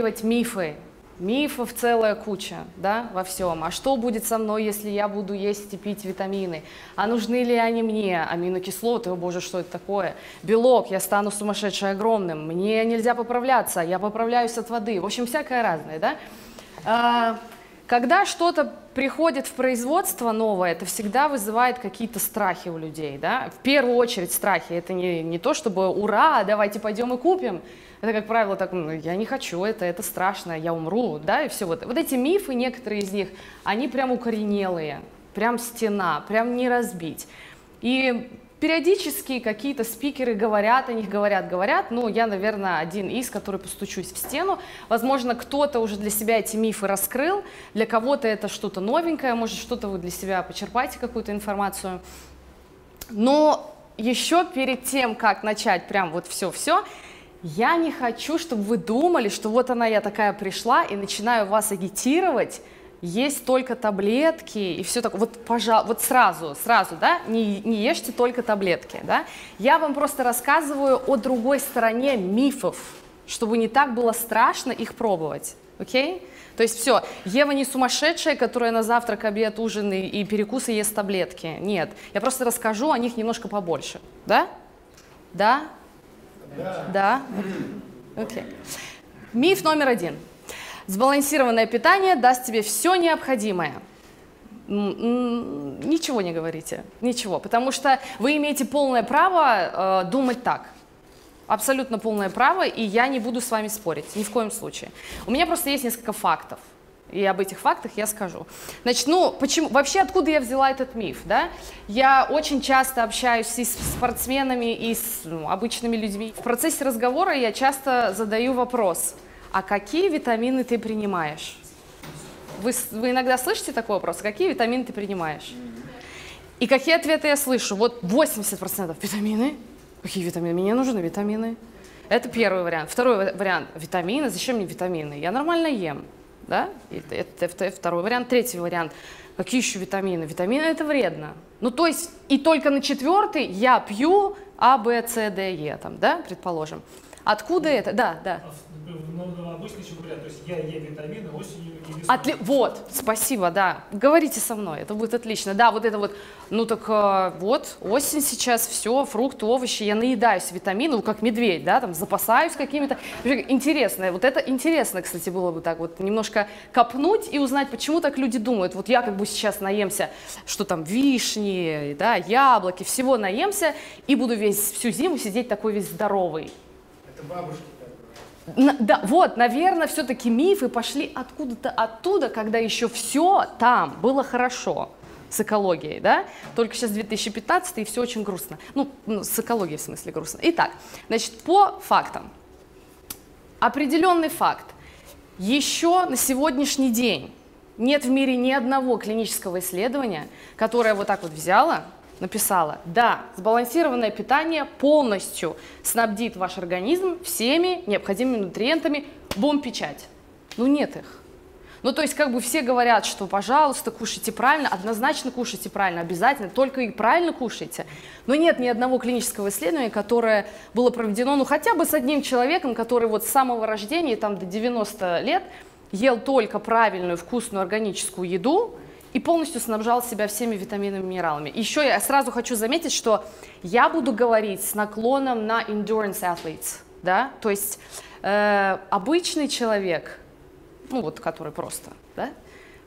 развеивать мифы. Мифов целая куча, да, во всем. А что будет со мной, если я буду есть и пить витамины? А нужны ли они мне? Аминокислоты, о боже, что это такое? Белок, я стану сумасшедшей огромным. Мне нельзя поправляться, я поправляюсь от воды. В общем, всякое разное, да. Когда что-то приходит в производство новое, это всегда вызывает какие-то страхи у людей, да? В первую очередь страхи. Это не то, чтобы «Ура, давайте пойдем и купим». Это, как правило, так «Я не хочу, это страшно, я умру», да? И все вот. Вот эти мифы, некоторые из них, они прям укоренелые, прям стена, прям не разбить. И периодически какие-то спикеры говорят о них, говорят, но я, наверное, один из, который постучусь в стену. Возможно, кто-то уже для себя эти мифы раскрыл, для кого-то это что-то новенькое, может, что-то вы для себя почерпаете, какую-то информацию. Но еще перед тем, как начать прям вот все-все, я не хочу, чтобы вы думали, что вот она, я такая пришла и начинаю вас агитировать, есть только таблетки и все такое. Вот, пожалуйста, вот сразу, да, не ешьте только таблетки, да. Я вам просто рассказываю о другой стороне мифов, чтобы не так было страшно их пробовать, окей? То есть все, Ева не сумасшедшая, которая на завтрак, обед, ужин и перекусы ест таблетки. Нет, я просто расскажу о них немножко побольше, да? Да? Да. Да? Окей. Миф номер один. Сбалансированное питание даст тебе все необходимое. Ничего не говорите, ничего, потому что вы имеете полное право думать так. Абсолютно полное право, и я не буду с вами спорить, ни в коем случае. У меня просто есть несколько фактов, и об этих фактах я скажу. Значит, почему, вообще откуда я взяла этот миф, да? Я очень часто общаюсь и с спортсменами, и с обычными людьми. В процессе разговора я часто задаю вопрос: а какие витамины ты принимаешь? Вы иногда слышите такой вопрос: какие витамины ты принимаешь? И какие ответы я слышу? Вот 80% витамины. Какие витамины? Мне нужны витамины. Это первый вариант. Второй вариант: витамины. Зачем мне витамины? Я нормально ем. Да? Это второй вариант. Третий вариант: какие еще витамины? Витамины — это вредно. Ну, то есть, и только на четвертый я пью А, Б, С, Д, Е, там, да, предположим. Откуда это? Да, да. Обычно еще говорят, то есть я ем витамины осенью и весной. Вот, спасибо, да. Говорите со мной, это будет отлично. Да, вот это вот, ну так вот, осень сейчас, все, фрукты, овощи, я наедаюсь витаминов, как медведь, да, там запасаюсь какими-то. Интересно, вот это интересно, кстати, было бы так вот немножко копнуть и узнать, почему так люди думают. Вот я как бы сейчас наемся, что там вишни, да, яблоки, всего наемся и буду всю зиму сидеть такой весь здоровый. Это бабушки. Да, вот, наверное, все-таки мифы пошли откуда-то оттуда, когда еще все там было хорошо с экологией, да? Только сейчас 2015, и все очень грустно. Ну, с экологией в смысле грустно. Итак, значит, по фактам. Определенный факт. Еще на сегодняшний день нет в мире ни одного клинического исследования, которое вот так вот взяло, написала: да, сбалансированное питание полностью снабдит ваш организм всеми необходимыми нутриентами, бум-печать. Ну нет их. Ну то есть как бы все говорят, что пожалуйста, кушайте правильно, однозначно кушайте правильно, обязательно, только и правильно кушайте. Но нет ни одного клинического исследования, которое было проведено, ну хотя бы с одним человеком, который вот с самого рождения, там до 90 лет, ел только правильную, вкусную, органическую еду, и полностью снабжал себя всеми витаминами и минералами. Еще я сразу хочу заметить, что я буду говорить с наклоном на endurance athletes, да, то есть обычный человек, ну вот который просто, да,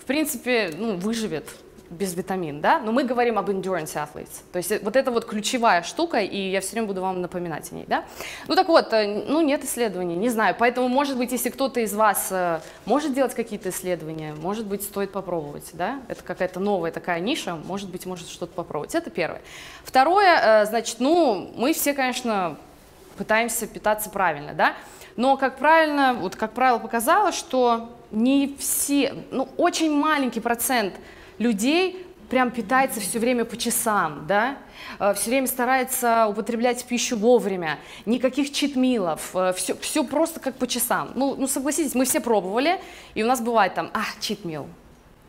в принципе, ну, выживет без витамин, да, но мы говорим об endurance athletes, то есть вот это вот ключевая штука, и я все время буду вам напоминать о ней, да. Ну так вот, ну нет исследований, не знаю, поэтому, может быть, если кто-то из вас может делать какие-то исследования, может быть, стоит попробовать, да, это какая-то новая такая ниша, может быть, может что-то попробовать, это первое. Второе, значит, ну, мы все, конечно, пытаемся питаться правильно, да, но, как правило, показало, что не все, ну, очень маленький процент людей прям питается все время по часам, да, все время старается употреблять пищу вовремя, никаких читмилов, все просто как по часам. Ну, согласитесь, мы все пробовали, и у нас бывает там, читмил,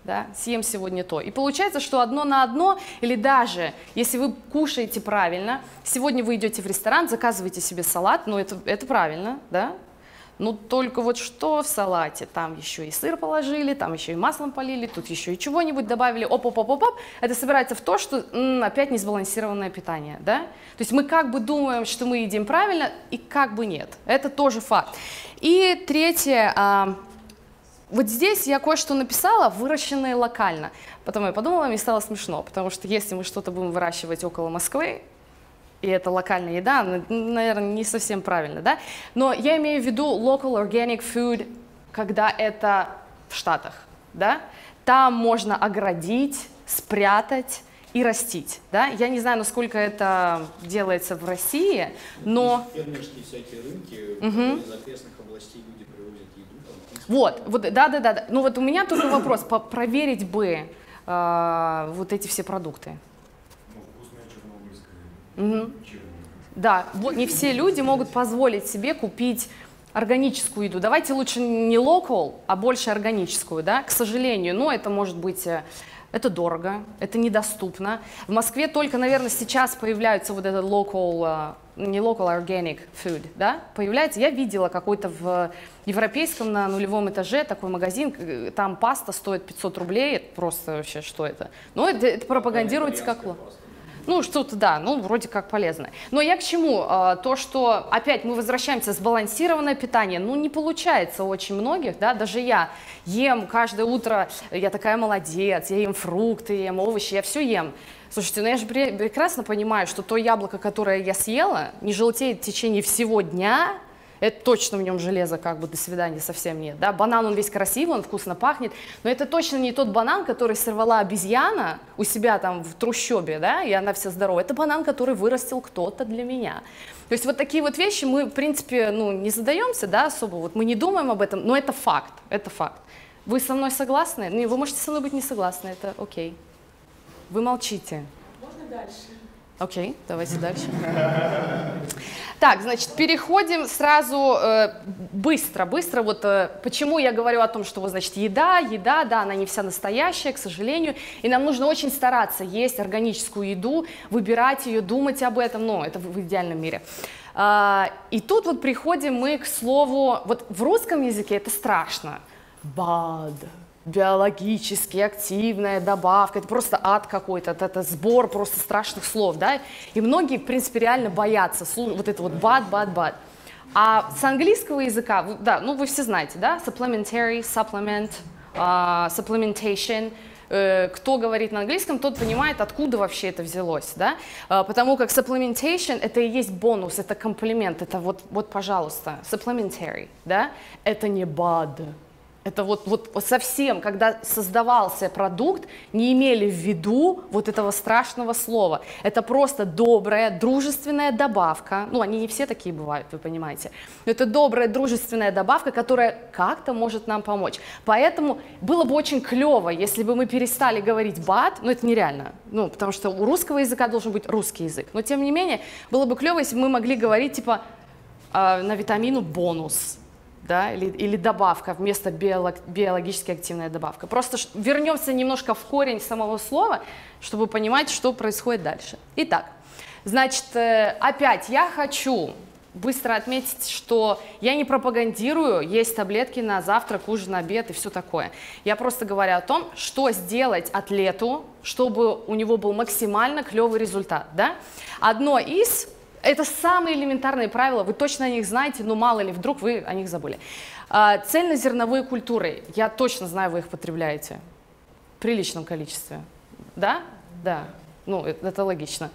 да, съем сегодня то. И получается, что одно на одно, или даже если вы кушаете правильно, сегодня вы идете в ресторан, заказываете себе салат, ну, это правильно, да, Ну, только вот что в салате? Там еще и сыр положили, там еще и маслом полили, тут еще и чего-нибудь добавили. Оп-оп-оп-оп-оп. Это собирается в то, что опять несбалансированное питание, да? То есть мы как бы думаем, что мы едим правильно, и как бы нет. Это тоже факт. И третье. Вот здесь я кое-что написала, выращенное локально. Потом я подумала, мне стало смешно, потому что если мы что-то будем выращивать около Москвы, и это локальная еда, наверное, не совсем правильно, да? Но я имею в виду local organic food, когда это в Штатах, да? Там можно оградить, спрятать и растить, да? Я не знаю, насколько это делается в России, но... Фермерские всякие рынки, из окрестных областей люди привозят еду. Вот, да-да-да. Ну вот у меня только вопрос, проверить бы вот эти все продукты. Угу. Да, вот не все люди могут позволить себе купить органическую еду. Давайте лучше не локал, а больше органическую, да, к сожалению. Но это может быть, это дорого, это недоступно. В Москве только, наверное, сейчас появляются вот этот локал, не локал, organic food, да, появляется. Я видела какой-то в европейском на нулевом этаже такой магазин, там паста стоит 500 рублей, это просто вообще что это? Но это пропагандируется как локал. Ну, что-то, да, ну, вроде как полезное. Но я к чему? То, что опять мы возвращаемся, сбалансированное питание, ну, не получается у очень многих, да, даже я ем каждое утро, я такая молодец, я ем фрукты, я ем овощи, я все ем. Слушайте, ну я же прекрасно понимаю, что то яблоко, которое я съела, не желтеет в течение всего дня, это точно в нем железо, как бы, до свидания, совсем нет, да, банан, он весь красивый, он вкусно пахнет, но это точно не тот банан, который сорвала обезьяна у себя там в трущобе, да, и она вся здорова, это банан, который вырастил кто-то для меня. То есть вот такие вот вещи мы, в принципе, ну, не задаемся, да, особо, вот мы не думаем об этом, но это факт, это факт. Вы со мной согласны? Ну, вы можете со мной быть не согласны, это окей. Вы молчите. Можно дальше? Окей, давайте дальше. Так, значит, переходим сразу быстро. Вот почему я говорю о том, что, вот, значит, еда, да, она не вся настоящая, к сожалению, и нам нужно очень стараться есть органическую еду, выбирать ее, думать об этом, но это в идеальном мире. И тут вот приходим мы к слову, вот в русском языке это страшно. Бад. Биологически активная добавка, это просто ад какой-то, это сбор просто страшных слов, да, и многие, в принципе, реально боятся, вот это вот бад. А с английского языка, да, ну вы все знаете, да, supplementary, supplement, supplementation, кто говорит на английском, тот понимает, откуда вообще это взялось, да, потому как supplementation это и есть бонус, это комплимент, это вот пожалуйста, supplementary, да, это не bad. Это вот совсем, когда создавался продукт, не имели в виду вот этого страшного слова. Это просто добрая, дружественная добавка. Ну, они не все такие бывают, вы понимаете. Но это добрая, дружественная добавка, которая как-то может нам помочь. Поэтому было бы очень клево, если бы мы перестали говорить бад, но это нереально, ну, потому что у русского языка должен быть русский язык. Но, тем не менее, было бы клево, если бы мы могли говорить, типа, на витамину бонус. Да, или добавка вместо биологически активная добавка. Просто вернемся немножко в корень самого слова, чтобы понимать, что происходит дальше. Итак, значит, опять я хочу быстро отметить, что я не пропагандирую есть таблетки на завтрак, ужин, обед и все такое. Я просто говорю о том, что сделать атлету, чтобы у него был максимально клевый результат. Да? Одно из... Это самые элементарные правила, вы точно о них знаете, но мало ли, вдруг вы о них забыли. Цельнозерновые культуры, я точно знаю, вы их потребляете в приличном количестве. Да? Да. Ну, это логично.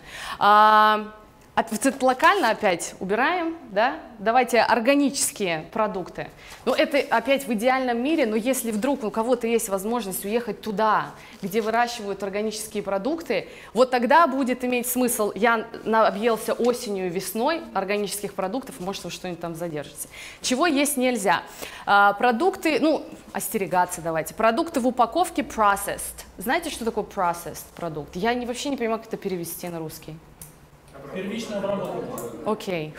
Локально опять убираем, да? Давайте органические продукты. Ну, это опять в идеальном мире, но если вдруг у кого-то есть возможность уехать туда, где выращивают органические продукты, вот тогда будет иметь смысл. Я объелся осенью и весной органических продуктов, может, вы что-нибудь там задержите. Чего есть нельзя? Продукты, ну, остерегаться давайте. Продукты в упаковке processed. Знаете, что такое processed продукт? Я вообще не понимаю, как это перевести на русский. Первичная обработка. Окей,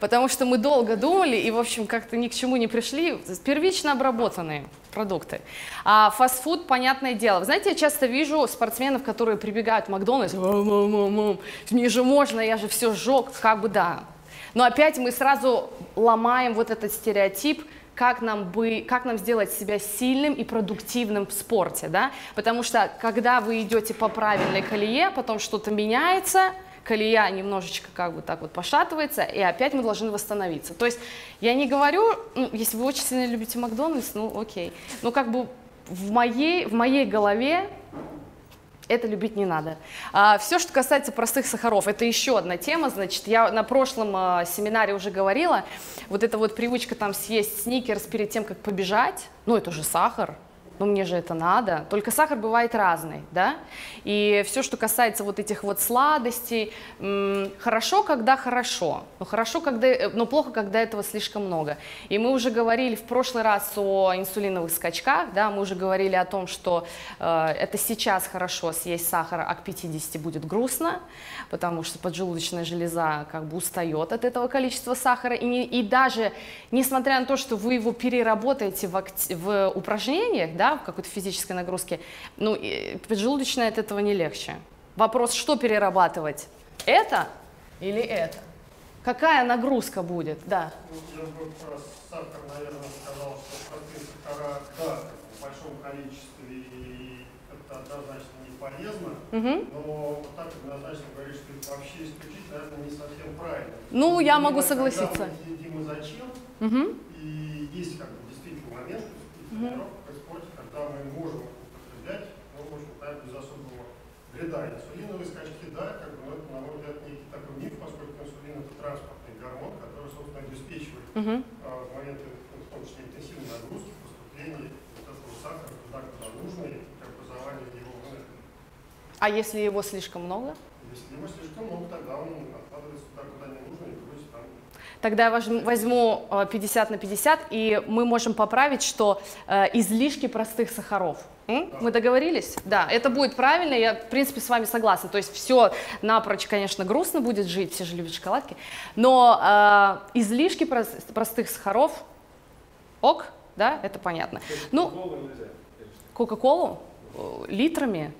потому что мы долго думали и, в общем, как-то ни к чему не пришли. Первично обработанные продукты. А фастфуд, понятное дело. Знаете, я часто вижу спортсменов, которые прибегают в Макдональдс. Мне же можно, я же все сжег, как бы да. Но опять мы сразу ломаем вот этот стереотип, как нам сделать себя сильным и продуктивным в спорте, да? Потому что когда вы идете по правильной колее, потом что-то меняется, колея немножечко как бы так вот пошатывается, и опять мы должны восстановиться. То есть я не говорю, ну, если вы очень сильно любите Макдональдс, ну окей, но как бы в моей голове это любить не надо. Все, что касается простых сахаров, это еще одна тема. Значит, я на прошлом семинаре уже говорила, вот эта вот привычка там съесть сникерс перед тем, как побежать, ну это же сахар, ну мне же это надо. Только сахар бывает разный, да? И все, что касается вот этих вот сладостей, хорошо, когда хорошо, но плохо, когда этого слишком много. И мы уже говорили в прошлый раз о инсулиновых скачках, да, мы уже говорили о том, что это сейчас хорошо съесть сахар, а к 50 будет грустно, потому что поджелудочная железа как бы устает от этого количества сахара. И даже несмотря на то, что вы его переработаете в упражнениях, да, в какой-то физической нагрузке, ну, поджелудочная от этого не легче. Вопрос, что перерабатывать? Это или это? Какая нагрузка будет? Да. Я бы про сахар, наверное, сказал, что простые сахара, да, в большом количестве, и это однозначно не полезно, но вот так однозначно говорить, что это вообще исключить, наверное, не совсем правильно. Ну, я могу согласиться. Когда мы едим и зачем, и есть как бы действительно момент, когда мы можем употреблять, но, в общем-то, без особого вреда. Инсулиновые скачки, да, как бы, но это, на мой взгляд, некий такой миф, поскольку инсулин – это транспортный гормон, который, собственно, обеспечивает в моменты, в том числе, интенсивной нагрузки, поступления вот этого сахара туда, куда нужно, и образование его энергии. А если его слишком много? Если его слишком много, тогда он откладывается туда, куда не нужно, и грузится там. Тогда я возьму 50/50, и мы можем поправить, что излишки простых сахаров. Мы договорились? Да, это будет правильно, я, в принципе, с вами согласна. То есть все напрочь, конечно, грустно будет жить, все же любят шоколадки, но излишки простых сахаров, ок, да, это понятно. Ну, кока-колу литрами,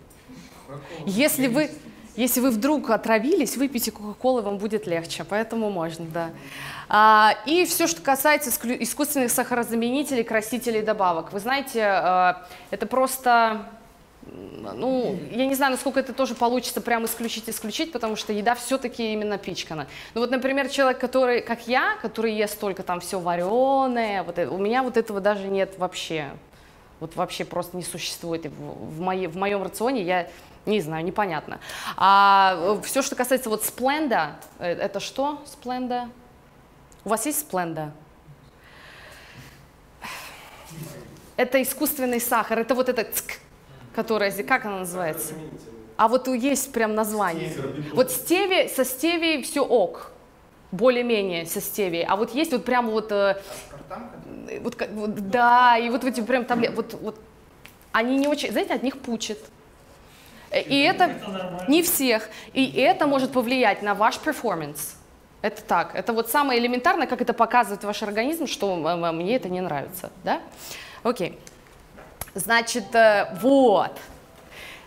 если вы вдруг отравились, выпейте кока-колы, вам будет легче, поэтому можно, да. И все, что касается искусственных сахарозаменителей, красителей, добавок. Вы знаете, это просто, ну, я не знаю, насколько это тоже получится прям исключить, потому что еда все-таки именно пичкана. Ну вот, например, человек, который, как я, который ест только там все вареное, вот, у меня вот этого даже нет вообще. Вот вообще просто не существует в моем рационе, я не знаю, непонятно. А все, что касается вот Спленда, это что Спленда? У вас есть Спленда? Это искусственный сахар, это вот этот, который, как она называется? А вот есть прям название. Вот стевия, со стевией все ок, более-менее со стевией, а вот есть вот прям вот... да, и вот эти прям таблетки, вот они не очень, знаете, от них пучит. И это не всех, и это может повлиять на ваш перформанс. Это так, это вот самое элементарное, как это показывает ваш организм, что мне это не нравится, да? Окей, значит, вот.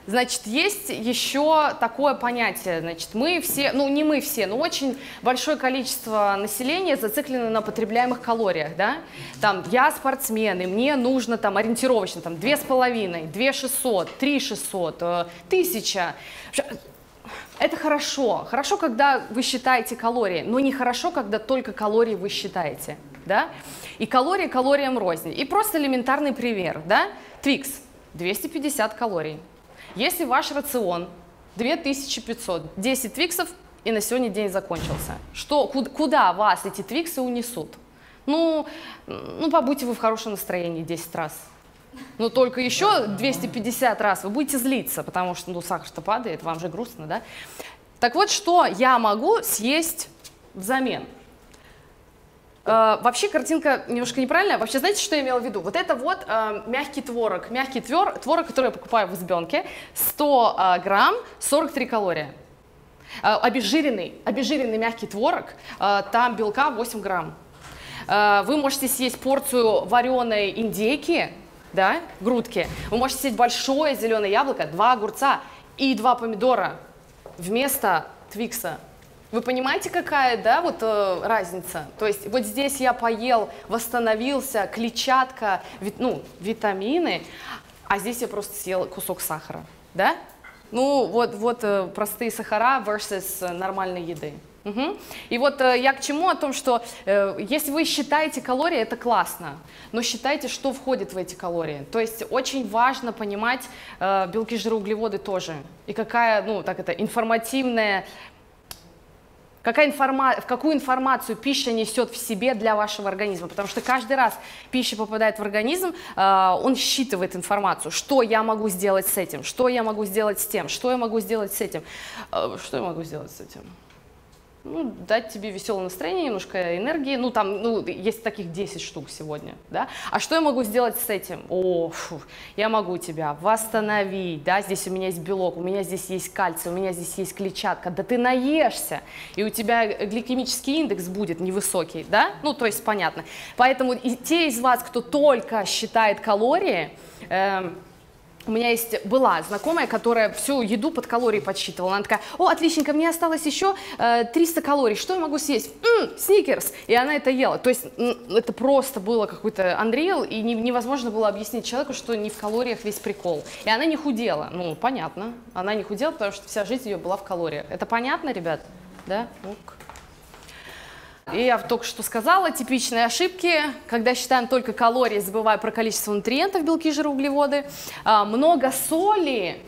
Значит, есть еще такое понятие, значит, мы все, ну не мы все, но очень большое количество населения зациклено на потребляемых калориях, да, там, я спортсмен, и мне нужно там ориентировочно, там, 2,5, 2600, 3600, 1000, это хорошо, хорошо, когда вы считаете калории, но не хорошо, когда только калории вы считаете, да, и калории калориям рознь, и просто элементарный пример, да, Твикс, 250 калорий. Если ваш рацион 2500, 10 твиксов, и на сегодня день закончился, что, куда вас эти твиксы унесут? Ну, побудьте вы в хорошем настроении 10 раз, но только еще 250 раз вы будете злиться, потому что, ну, сахар-то падает, вам же грустно, да? Так вот, что я могу съесть взамен? Вообще картинка немножко неправильная. Вообще, знаете, что я имела в виду? Вот это вот мягкий творог. Мягкий творог, который я покупаю в Избенке. 100 грамм, 43 калории. Обезжиренный мягкий творог. Там белка 8 грамм. Вы можете съесть порцию вареной индейки, да, грудки. Вы можете съесть большое зеленое яблоко, 2 огурца и 2 помидора вместо твикса. Вы понимаете, какая, да, вот разница? То есть вот здесь я поел, восстановился, клетчатка, ну, витамины, а здесь я просто съел кусок сахара, да? Ну, вот простые сахара versus нормальной еды. Угу. И вот я к чему? О том, что если вы считаете калории, это классно, но считайте, что входит в эти калории. То есть очень важно понимать белки, жиры, углеводы тоже. И какая, ну, так это, информативная, какую информацию пища несет в себе для вашего организма. Потому что каждый раз пища попадает в организм, он считывает информацию, что я могу сделать с этим, что я могу сделать с тем, что я могу сделать с этим, что я могу сделать с этим. Ну, дать тебе веселое настроение, немножко энергии, ну, там, ну, есть таких 10 штук сегодня, да, а что я могу сделать с этим? О, фу, я могу тебя восстановить, да, здесь у меня есть белок, у меня здесь есть кальций, у меня здесь есть клетчатка, да ты наешься, и у тебя гликемический индекс будет невысокий, да, ну, то есть понятно, поэтому и те из вас, кто только считает калории, у меня была знакомая, которая всю еду под калории подсчитывала. Она такая: о, отличненько, мне осталось еще 300 калорий, что я могу съесть? Сникерс! И она это ела. То есть это просто было какой-то анриэл, и невозможно было объяснить человеку, что не в калориях весь прикол. И она не худела. Ну, понятно, она не худела, потому что вся жизнь ее была в калориях. Это понятно, ребят? Да? Ок. И я только что сказала, типичные ошибки, когда считаем только калории, забывая про количество нутриентов, белки, жиры, углеводы. Много соли.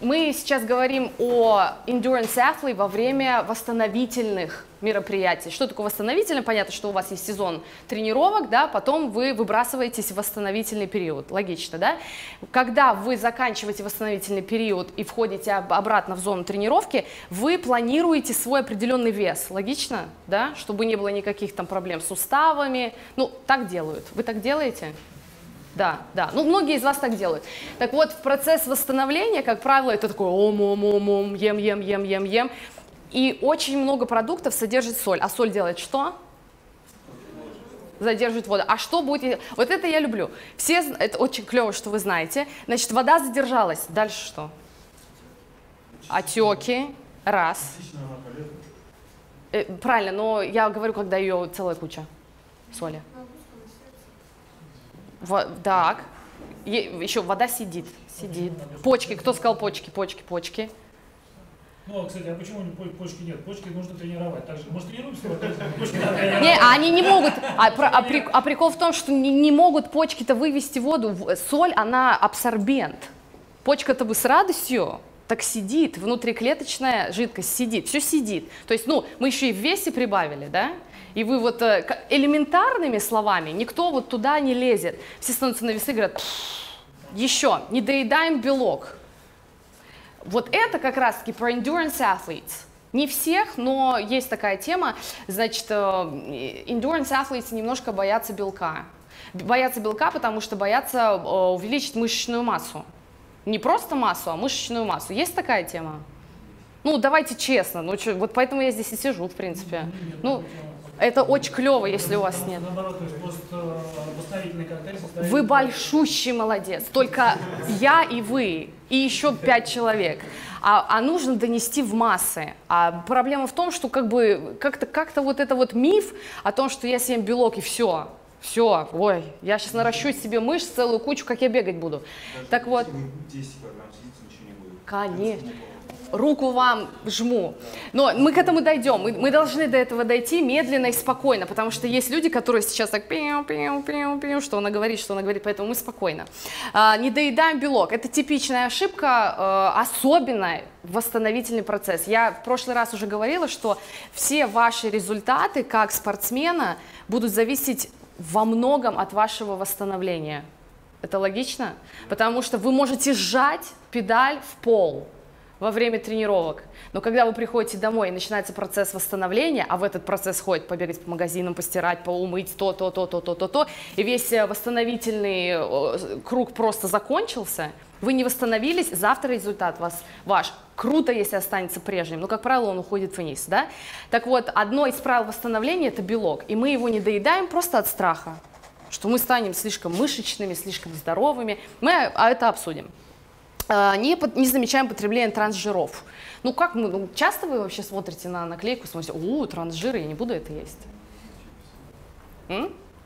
Мы сейчас говорим о endurance athlete во время восстановительных мероприятий. Что такое восстановительное? Понятно, что у вас есть сезон тренировок, да, потом вы выбрасываетесь в восстановительный период. Логично, да? Когда вы заканчиваете восстановительный период и входите обратно в зону тренировки, вы планируете свой определенный вес. Логично, да? Чтобы не было никаких там проблем с суставами. Ну, так делают. Вы так делаете? Да, да. Ну, многие из вас так делают. Так вот, в процесс восстановления, как правило, это такой ом-ом-ом-ом, ем-ем-ем-ем-ем. И очень много продуктов содержит соль. А соль делает что? Задерживает воду. А что будет? Вот это я люблю. Все, это очень клево, что вы знаете. Значит, вода задержалась. Дальше что? Отеки. Раз. Правильно, но я говорю, когда ее целая куча соли. Так, еще вода сидит, сидит. Почки, кто сказал почки, почки, почки? Ну, кстати, а почему почки нет? Почки нужно тренировать. Так же, может, тренируемся? Не, они не могут. А прикол в том, что не могут почки-то вывести воду. Соль, она абсорбент. Почка-то бы с радостью так сидит, внутриклеточная жидкость сидит, все сидит. То есть, ну, мы еще и в весе прибавили, да? И вы вот элементарными словами, никто вот туда не лезет. Все становятся на весы и говорят: еще, не доедаем белок. Вот это как раз-таки про endurance athletes. Не всех, но есть такая тема. Значит, endurance athletes немножко боятся белка. Боятся белка, потому что боятся увеличить мышечную массу. Не просто массу, а мышечную массу. Есть такая тема? Ну, давайте честно. Ну, чё, вот поэтому я здесь и сижу, в принципе. Ну, это очень клево, если у вас нет. Вы большущий молодец. Только я и вы, и еще 5 человек. А нужно донести в массы. А проблема в том, что как бы как-то вот это вот миф о том, что я съем белок и все. Все, ой, я сейчас наращу себе мышц целую кучу, как я бегать буду. Даже так вот. 10 килограмм сидите, ничего не будет. Конечно. Руку вам жму. Но мы к этому дойдем. Мы должны до этого дойти медленно и спокойно, потому что есть люди, которые сейчас так пиу-пиу-пиу-пиу, что она говорит, поэтому мы спокойно. Не доедаем белок. Это типичная ошибка, особенно восстановительный процесс. Я в прошлый раз уже говорила, что все ваши результаты как спортсмена будут зависеть во многом от вашего восстановления. Это логично? Потому что вы можете сжать педаль в пол во время тренировок, но когда вы приходите домой и начинается процесс восстановления, а в этот процесс ходит побегать по магазинам, постирать, поумыть, то-то, и весь восстановительный круг просто закончился, вы не восстановились, завтра результат ваш. Круто, если останется прежним, но, как правило, он уходит вниз, да? Так вот, одно из правил восстановления – это белок, и мы его не доедаем просто от страха, что мы станем слишком мышечными, слишком здоровыми, мы это обсудим. не замечаем потребление трансжиров. Ну как мы, ну, часто вы вообще смотрите на наклейку, смотрите, у трансжиры, я не буду это есть.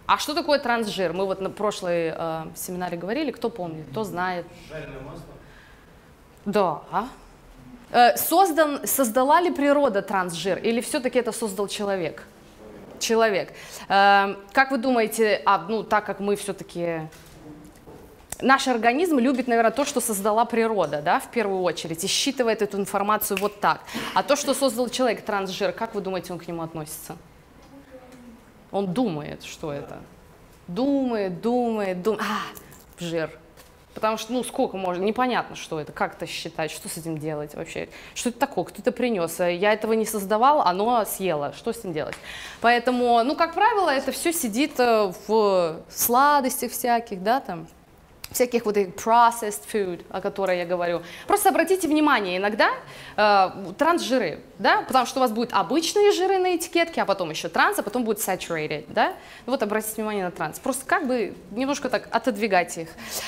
А что такое трансжир? Мы вот на прошлой семинаре говорили, кто помнит, кто знает. Жареное масло? Да. Создала ли природа трансжир или все-таки это создал человек? Человек. Как вы думаете, ну так как мы все-таки... Наш организм любит, наверное, то, что создала природа, да, в первую очередь, и считывает эту информацию вот так. А то, что создал человек, трансжир, как вы думаете, он к нему относится? Он думает, что это. Думает. Жир. Потому что, ну, сколько можно, непонятно, что это, как это считать, что с этим делать вообще. Что это такое, кто-то принес, я этого не создавал, оно съело, что с ним делать. Поэтому, ну, как правило, это все сидит в сладостях всяких, да, там. Всяких вот этих processed food, о которой я говорю. Просто обратите внимание, иногда трансжиры, да, потому что у вас будут обычные жиры на этикетке, а потом еще транс, а потом будет saturated, да. Вот обратите внимание на транс. Просто как бы немножко так отодвигать их. Есть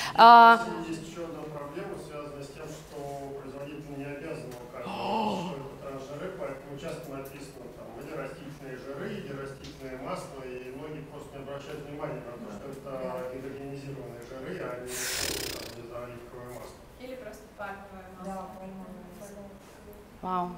еще одна проблема, связанная с тем, что производитель не обязан указывать, что это трансжиры, поэтому часто написано там или растительные жиры, или растительное масло, и многие просто не обращают внимания на то, что это гидрогенизированные жиры, а не оливковое масло. Или просто пальмовое масло. Да, вау.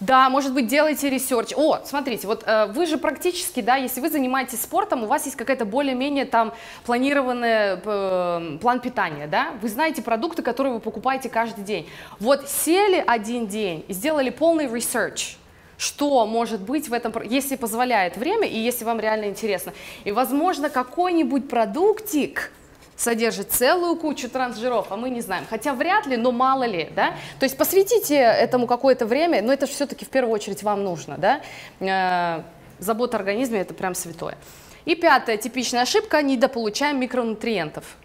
Да, может быть, делайте ресерч. О, смотрите, вот вы же практически, да, если вы занимаетесь спортом, у вас есть какая-то более-менее там планированная план питания, да? Вы знаете продукты, которые вы покупаете каждый день. Вот сели один день и сделали полный ресерч. Что может быть в этом, если позволяет время и если вам реально интересно. И, возможно, какой-нибудь продуктик содержит целую кучу трансжиров, а мы не знаем. Хотя вряд ли, но мало ли, да? То есть посвятите этому какое-то время, но это же все-таки в первую очередь вам нужно, да? Забота о организме – это прям святое. И пятая типичная ошибка – недополучаем микронутриентов.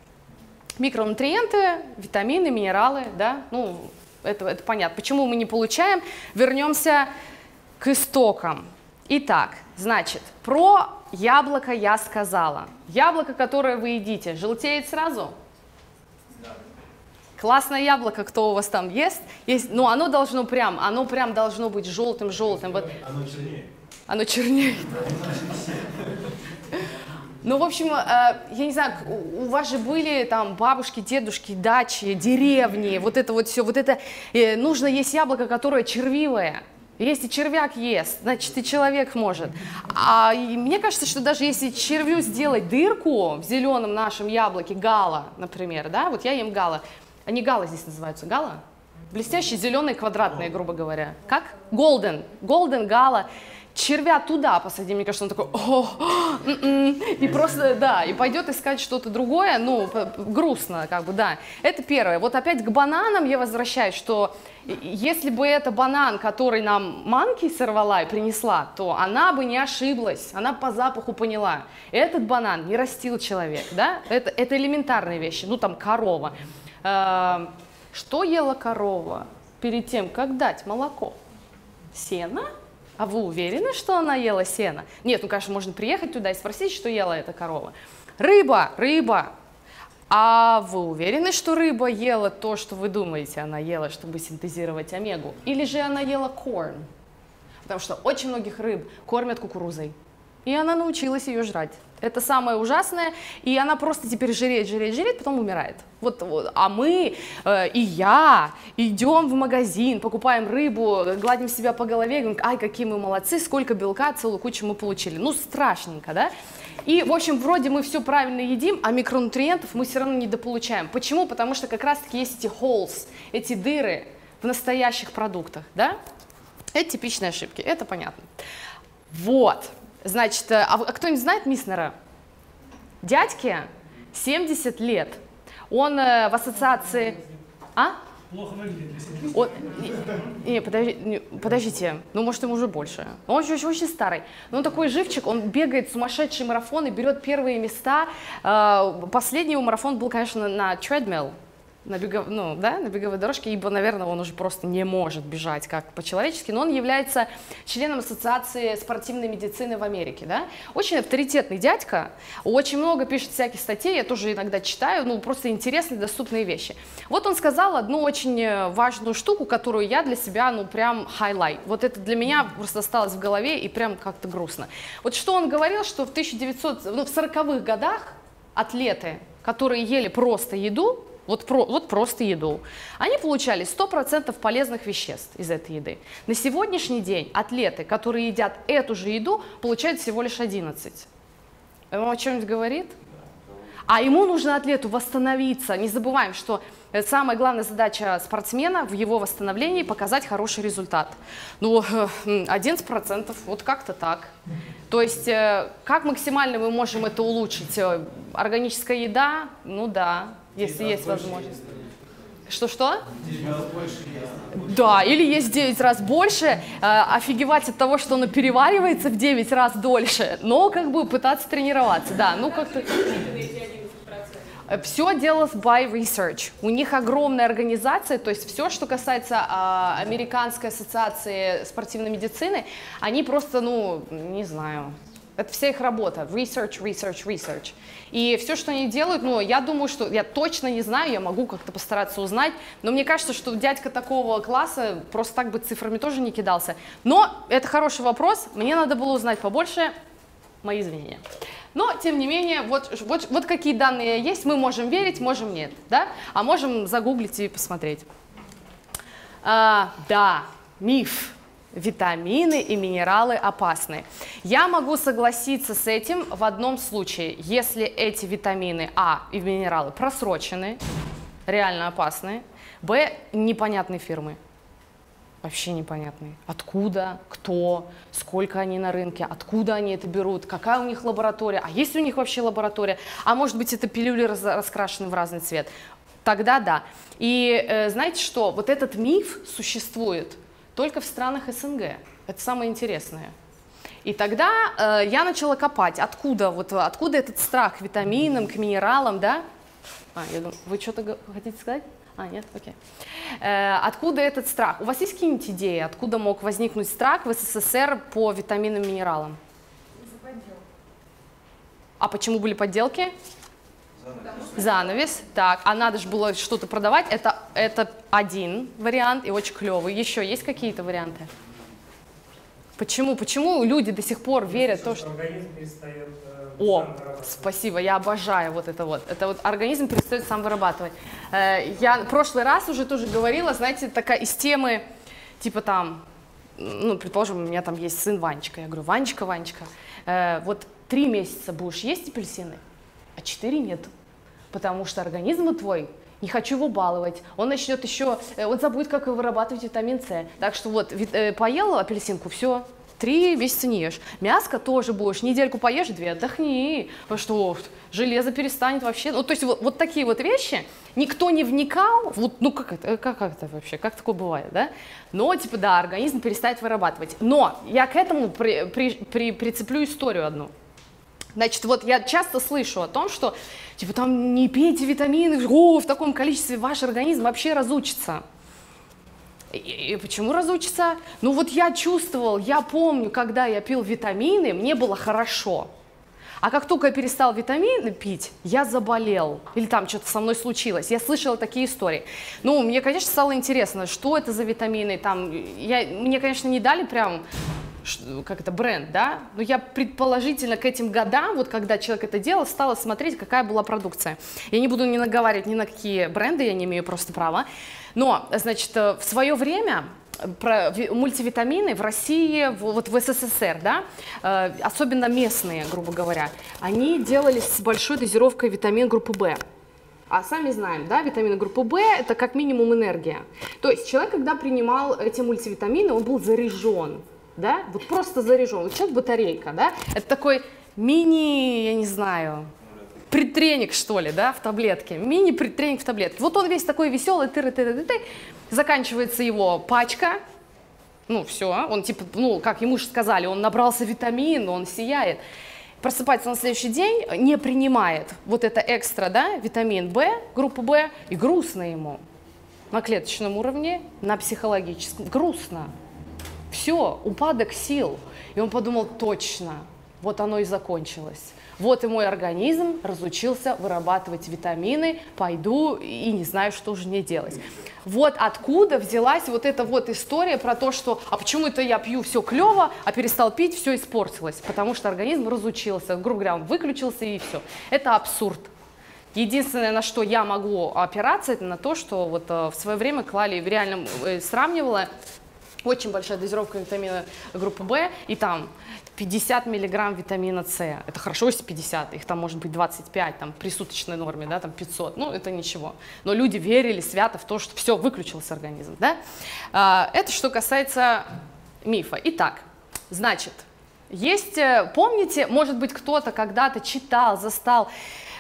Микронутриенты, витамины, минералы, да? Ну, это понятно. Почему мы не получаем? Вернемся к истокам. Итак, значит, про яблоко я сказала. Яблоко, которое вы едите, желтеет сразу? Да. Классное яблоко, кто у вас там ест? Есть, но оно прям должно быть желтым. Вот. Оно чернее. Оно чернее. Ну, в общем, я не знаю, у вас же были там бабушки, дедушки, дачи, деревни, вот это вот все, вот это. Нужно есть яблоко, которое червивое. Если червяк ест, значит и человек может. И мне кажется, что даже если червю сделать дырку в зеленом нашем яблоке, гала, например, да, вот я ем гала, они гала здесь называются, гала? Блестящие, зеленые, квадратные, грубо говоря. Как? Голден гала. Червя туда посади, мне кажется, он такой, и просто, да, и пойдет искать что-то другое, ну, грустно, как бы, да. Это первое. Вот опять к бананам я возвращаюсь, что если бы это банан, который нам манки сорвала и принесла, то она бы не ошиблась, она по запаху поняла. Этот банан не растил человек, да, это элементарные вещи, ну, там, корова. Что ела корова перед тем, как дать молоко? Сено? А вы уверены, что она ела сено? Нет, ну, конечно, можно приехать туда и спросить, что ела эта корова. Рыба. А вы уверены, что рыба ела то, что вы думаете, она ела, чтобы синтезировать омегу? Или же она ела корм? Потому что очень многих рыб кормят кукурузой. И она научилась ее жрать. Это самое ужасное. И она просто теперь жиреет, потом умирает. Вот. А мы и я идем в магазин, покупаем рыбу, гладим себя по голове, говорим, ай, какие мы молодцы, сколько белка, целую кучу мы получили. Ну, страшненько, да? И, в общем, вроде мы все правильно едим, а микронутриентов мы все равно недополучаем. Почему? Потому что как раз-таки есть эти holes, эти дыры в настоящих продуктах, да? Это типичные ошибки, это понятно. Вот. Значит, а кто-нибудь знает Миснера? Дядьке 70 лет. Он в ассоциации... Плохо выглядит. Подождите, ну, может, ему уже больше. Он очень старый. Но он такой живчик, он бегает в сумасшедший марафон и берет первые места. Последний его марафон был, конечно, на тредмилл. на беговой дорожке, ибо, наверное, он уже просто не может бежать как по-человечески, но он является членом Ассоциации спортивной медицины в Америке, да? Очень авторитетный дядька, очень много пишет всяких статей, я тоже иногда читаю, ну, просто интересные, доступные вещи. Вот он сказал одну очень важную штуку, которую я для себя, ну, прям хайлайт, вот это для меня просто осталось в голове и прям как-то грустно. Вот что он говорил, что в 1940-х годах атлеты, которые ели просто еду, просто еду, они получали 100% полезных веществ из этой еды. На сегодняшний день атлеты, которые едят эту же еду, получают всего лишь 11. Вам о чем-нибудь говорит? А ему нужно, атлету, восстановиться. Не забываем, что самая главная задача спортсмена в его восстановлении – показать хороший результат. Ну, 11%, вот как-то так. То есть, как максимально мы можем это улучшить? Органическая еда? Ну да. Если есть возможность. Что-что? 9 раз больше ест. Да, или есть 9 раз больше, офигевать от того, что оно переваривается в 9 раз дольше, но как бы пытаться тренироваться, да, ну как-то... Все делалось by research. У них огромная организация, то есть все, что касается Американской ассоциации спортивной медицины, они просто, ну, не знаю... Это вся их работа. Research, research, research. И все, что они делают, ну, я думаю, что я точно не знаю, я могу как-то постараться узнать, но мне кажется, что дядька такого класса просто так бы цифрами тоже не кидался. Но это хороший вопрос, мне надо было узнать побольше, мои извинения. Но, тем не менее, вот какие данные есть, мы можем верить, можем нет, да? А можем загуглить и посмотреть. Да, миф. Витамины и минералы опасны. Я могу согласиться с этим в одном случае, если эти витамины А и минералы просрочены, реально опасны, Б непонятной фирмы, вообще непонятные. Откуда, кто, сколько они на рынке, откуда они это берут, какая у них лаборатория, а есть у них вообще лаборатория, а может быть это пилюли раскрашены в разный цвет, тогда да. И знаете что, вот этот миф существует только в странах СНГ. Это самое интересное. И тогда я начала копать, откуда этот страх к витаминам, к минералам, да? А, я думаю, вы что-то хотите сказать? А, нет, окей. Откуда этот страх? У вас есть какие-нибудь идеи, откуда мог возникнуть страх в СССР по витаминам и минералам? За подделки. А почему были подделки? Занавес, так, а надо же было что-то продавать, это один вариант и очень клевый. Еще есть какие-то варианты? Почему люди до сих пор верят в то, что... Организм перестает сам вырабатывать. Спасибо, я обожаю вот это вот. Это вот организм перестает сам вырабатывать. Я в прошлый раз уже тоже говорила, знаете, такая из темы, типа там, ну, предположим, у меня там есть сын Ванечка. Я говорю, Ванечка, вот 3 месяца будешь есть апельсины, а 4 нет. Потому что организм твой, не хочу его баловать, он начнет еще, он забудет, как вырабатывать витамин С. Так что вот, поел апельсинку, все, 3 месяца не ешь. Мяско тоже будешь, недельку поешь, 2 отдохни, потому что железо перестанет вообще. Ну, то есть вот такие вот вещи, никто не вникал, вот, ну как это вообще, как такое бывает, да? Но типа да, организм перестает вырабатывать. Но я к этому прицеплю историю одну. Значит, вот я часто слышу о том, что, типа, там, не пейте витамины, в таком количестве ваш организм вообще разучится. И почему разучится? Ну, вот я чувствовал, я помню, когда я пил витамины, мне было хорошо. А как только я перестал витамины пить, я заболел. Или там что-то со мной случилось. Я слышала такие истории. Ну, мне, конечно, стало интересно, что это за витамины. Там, мне, конечно, не дали прям... как это, бренд, да, но я предположительно к этим годам, вот когда человек это делал, стала смотреть, какая была продукция. Я не буду ни наговаривать ни на какие бренды, я не имею просто права, но, значит, в свое время мультивитамины в России, вот в СССР, да, особенно местные, грубо говоря, они делались с большой дозировкой витамин группы В. А сами знаем, да, витамины группы В – это как минимум энергия. То есть человек, когда принимал эти мультивитамины, он был заряжен. Да, вот просто заряжен, вот сейчас батарейка, да, это такой мини, я не знаю, предтреник, что ли, да, в таблетке, мини-предтреник в таблетке, вот он весь такой веселый, заканчивается его пачка, ну все, он типа, ну, как ему же сказали, он набрался витамин, он сияет, просыпается на следующий день, не принимает вот это экстра, да, витамин В, группа В, и грустно ему на клеточном уровне, на психологическом, грустно. Все, упадок сил. И он подумал, точно, вот оно и закончилось. Вот и мой организм разучился вырабатывать витамины, пойду и не знаю, что же мне делать. Вот откуда взялась вот эта вот история про то, что а почему это я пью все клево, а перестал пить, все испортилось, потому что организм разучился, грубо говоря, он выключился и все. Это абсурд. Единственное, на что я могу опираться, это на то, что вот в свое время клали, реально сравнивала, очень большая дозировка витамина группы В, и там 50 миллиграмм витамина С. Это хорошо, если 50, их там может быть 25, там при суточной норме, да, там 500, ну это ничего. Но люди верили свято в то, что все, выключился организм, да. Это что касается мифа. Итак, значит, есть, помните, может быть, кто-то когда-то читал, застал,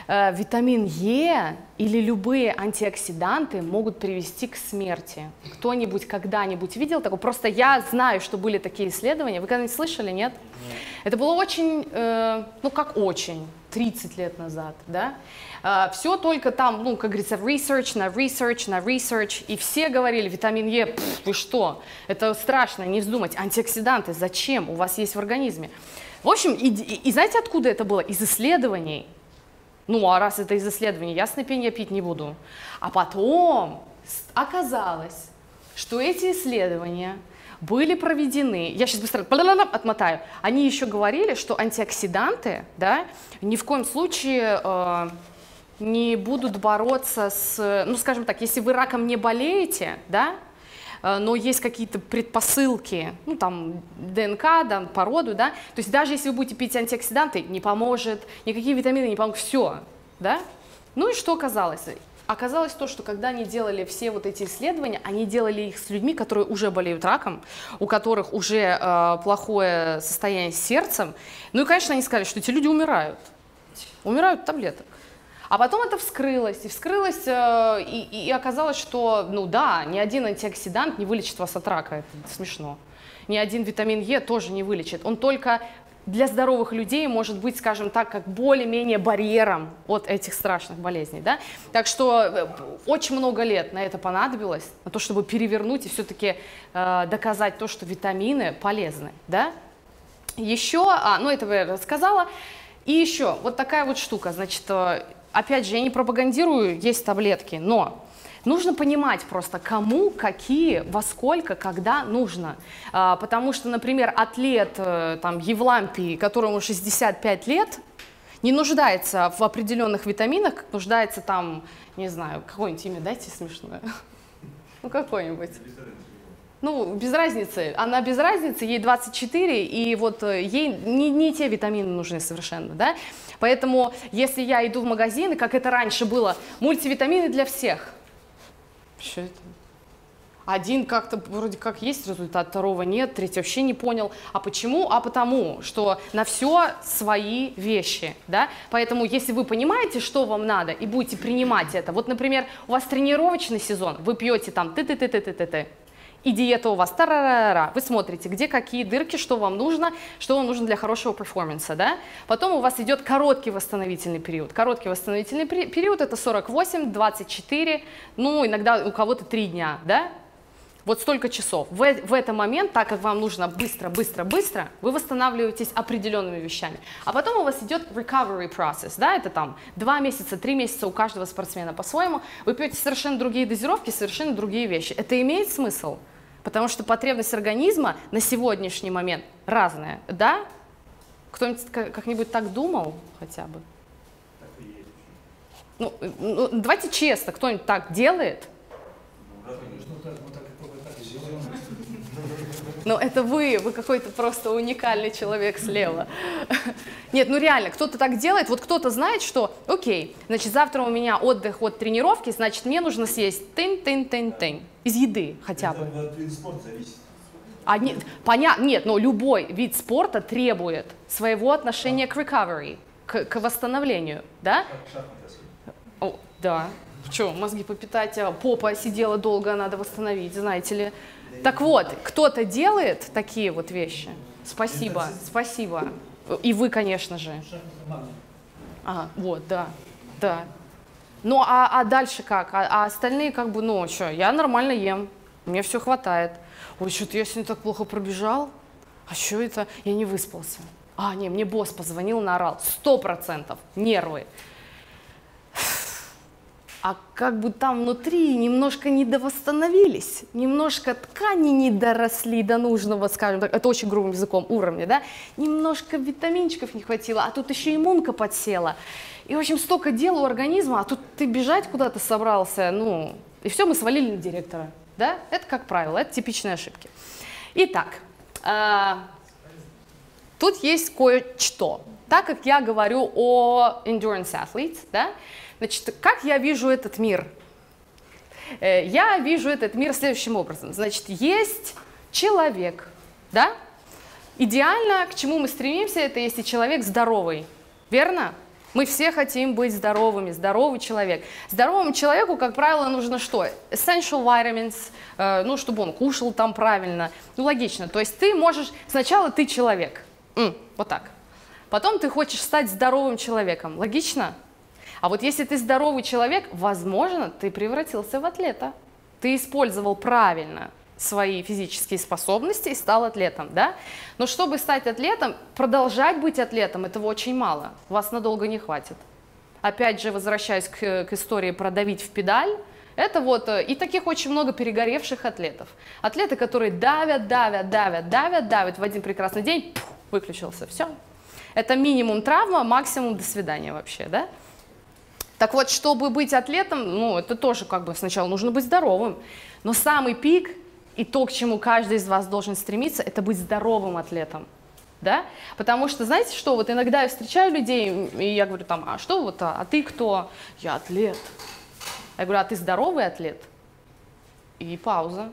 витамин Е или любые антиоксиданты могут привести к смерти. Кто-нибудь когда-нибудь видел такое? Просто я знаю, что были такие исследования. Вы когда-нибудь слышали, нет? Нет. Это было очень, ну как очень, 30 лет назад, да? Все только там, ну, как говорится, research, на research, на research. И все говорили, витамин Е, пфф, вы что? Это страшно, не вздумать. Антиоксиданты зачем? У вас есть в организме. В общем, и знаете, откуда это было? Из исследований. Ну, а раз это из исследований, ясный пень я пить не буду. А потом оказалось, что эти исследования были проведены, я сейчас быстро отмотаю, они еще говорили, что антиоксиданты, да, ни в коем случае не будут бороться с, ну, скажем так, если вы раком не болеете, да, но есть какие-то предпосылки, ну, там, ДНК, там, по роду, да, то есть даже если вы будете пить антиоксиданты, не поможет, никакие витамины не помогут, все, да. Ну и что оказалось? Оказалось то, что когда они делали все вот эти исследования, они делали их с людьми, которые уже болеют раком, у которых уже плохое состояние с сердцем, ну и, конечно, они сказали, что эти люди умирают, умирают от таблеток. А потом это вскрылось, и вскрылось, и оказалось, что, ну да, ни один антиоксидант не вылечит вас от рака, это смешно. Ни один витамин Е тоже не вылечит, он только для здоровых людей может быть, скажем так, как более-менее барьером от этих страшных болезней, да? Так что очень много лет на это понадобилось, на то, чтобы перевернуть и все-таки доказать то, что витамины полезны, да? Еще, ну это я рассказала, и еще вот такая вот штука, значит, опять же, я не пропагандирую есть таблетки, но нужно понимать просто, кому, какие, во сколько, когда нужно. Потому что, например, атлет там, Евлампий, которому 65 лет, не нуждается в определенных витаминах, как нуждается там, не знаю, какое-нибудь имя дайте смешное. Ну, какое-нибудь. Ну, без разницы. Она без разницы, ей 24, и вот ей не те витамины нужны совершенно, да? Поэтому, если я иду в магазин, и как это раньше было, мультивитамины для всех. Что это? Один как-то вроде как есть результат, второго нет, третий вообще не понял. А почему? А потому, что на все свои вещи, да? Поэтому, если вы понимаете, что вам надо, и будете принимать это. Вот, например, у вас тренировочный сезон, вы пьете там ты-ты-ты-ты-ты-ты. И диета у вас, тарарара, вы смотрите, где какие дырки, что вам нужно для хорошего перформанса, да? Потом у вас идет короткий восстановительный период. Короткий восстановительный период – это 48, 24, ну, иногда у кого-то 3 дня, да? Вот столько часов. В этот момент, так как вам нужно быстро, вы восстанавливаетесь определенными вещами. А потом у вас идет recovery process, да, это там 2 месяца, 3 месяца у каждого спортсмена по-своему. Вы пьете совершенно другие дозировки, совершенно другие вещи. Это имеет смысл, потому что потребность организма на сегодняшний момент разная, да? Кто-нибудь как-нибудь так думал хотя бы? Ну, давайте честно, кто-нибудь так делает? Ну, это вы какой-то просто уникальный человек слева. Нет, ну реально, кто-то так делает, вот кто-то знает, что, окей, значит, завтра у меня отдых от тренировки, значит, мне нужно съесть тынь-тынь-тынь-тынь, из еды хотя бы. Это от вида спорта зависит. Нет, но любой вид спорта требует своего отношения к recovery, к восстановлению, да? О, да. Что, мозги попитать, а попа сидела долго, надо восстановить, знаете ли. Так вот, кто-то делает такие вот вещи. Спасибо, спасибо. И вы, конечно же. Ага, вот, да, да. Ну, а дальше как? А остальные как бы, ну, что, я нормально ем, мне все хватает. Ой, что-то я сегодня так плохо пробежал. А что это? Я не выспался. А, не, мне босс позвонил, наорал. 100%. Нервы. А как бы там внутри немножко недовосстановились, немножко ткани не доросли до нужного, скажем так, это очень грубым языком, уровня, да, немножко витаминчиков не хватило, а тут еще иммунка подсела. И, в общем, столько дел у организма, а тут ты бежать куда-то собрался, ну, и все, мы свалили на директора, да, это, как правило, это типичные ошибки. Итак, тут есть кое-что. Так как я говорю о endurance athletes, да, значит, как я вижу этот мир? Я вижу этот мир следующим образом. Значит, есть человек, да? Идеально, к чему мы стремимся, это если человек здоровый, верно? Мы все хотим быть здоровыми, здоровый человек. Здоровому человеку, как правило, нужно что? Essential vitamins, ну, чтобы он кушал там правильно. Ну, логично, то есть ты можешь, сначала ты человек, вот так. Потом ты хочешь стать здоровым человеком, логично? А вот если ты здоровый человек, возможно, ты превратился в атлета. Ты использовал правильно свои физические способности и стал атлетом, да? Но чтобы стать атлетом, продолжать быть атлетом, этого очень мало. Вас надолго не хватит. Опять же, возвращаясь к истории про давить в педаль, это вот, и таких очень много перегоревших атлетов. Атлеты, которые давят, давят, давят, давят, давят, в один прекрасный день пух, выключился, все. Это минимум травма, максимум до свидания вообще, да? Так вот, чтобы быть атлетом, ну, это тоже как бы сначала нужно быть здоровым, но самый пик и то, к чему каждый из вас должен стремиться, это быть здоровым атлетом, да? Потому что, знаете что, вот иногда я встречаю людей, и я говорю там, а что вот, а ты кто? Я атлет. Я говорю, а ты здоровый атлет? И пауза.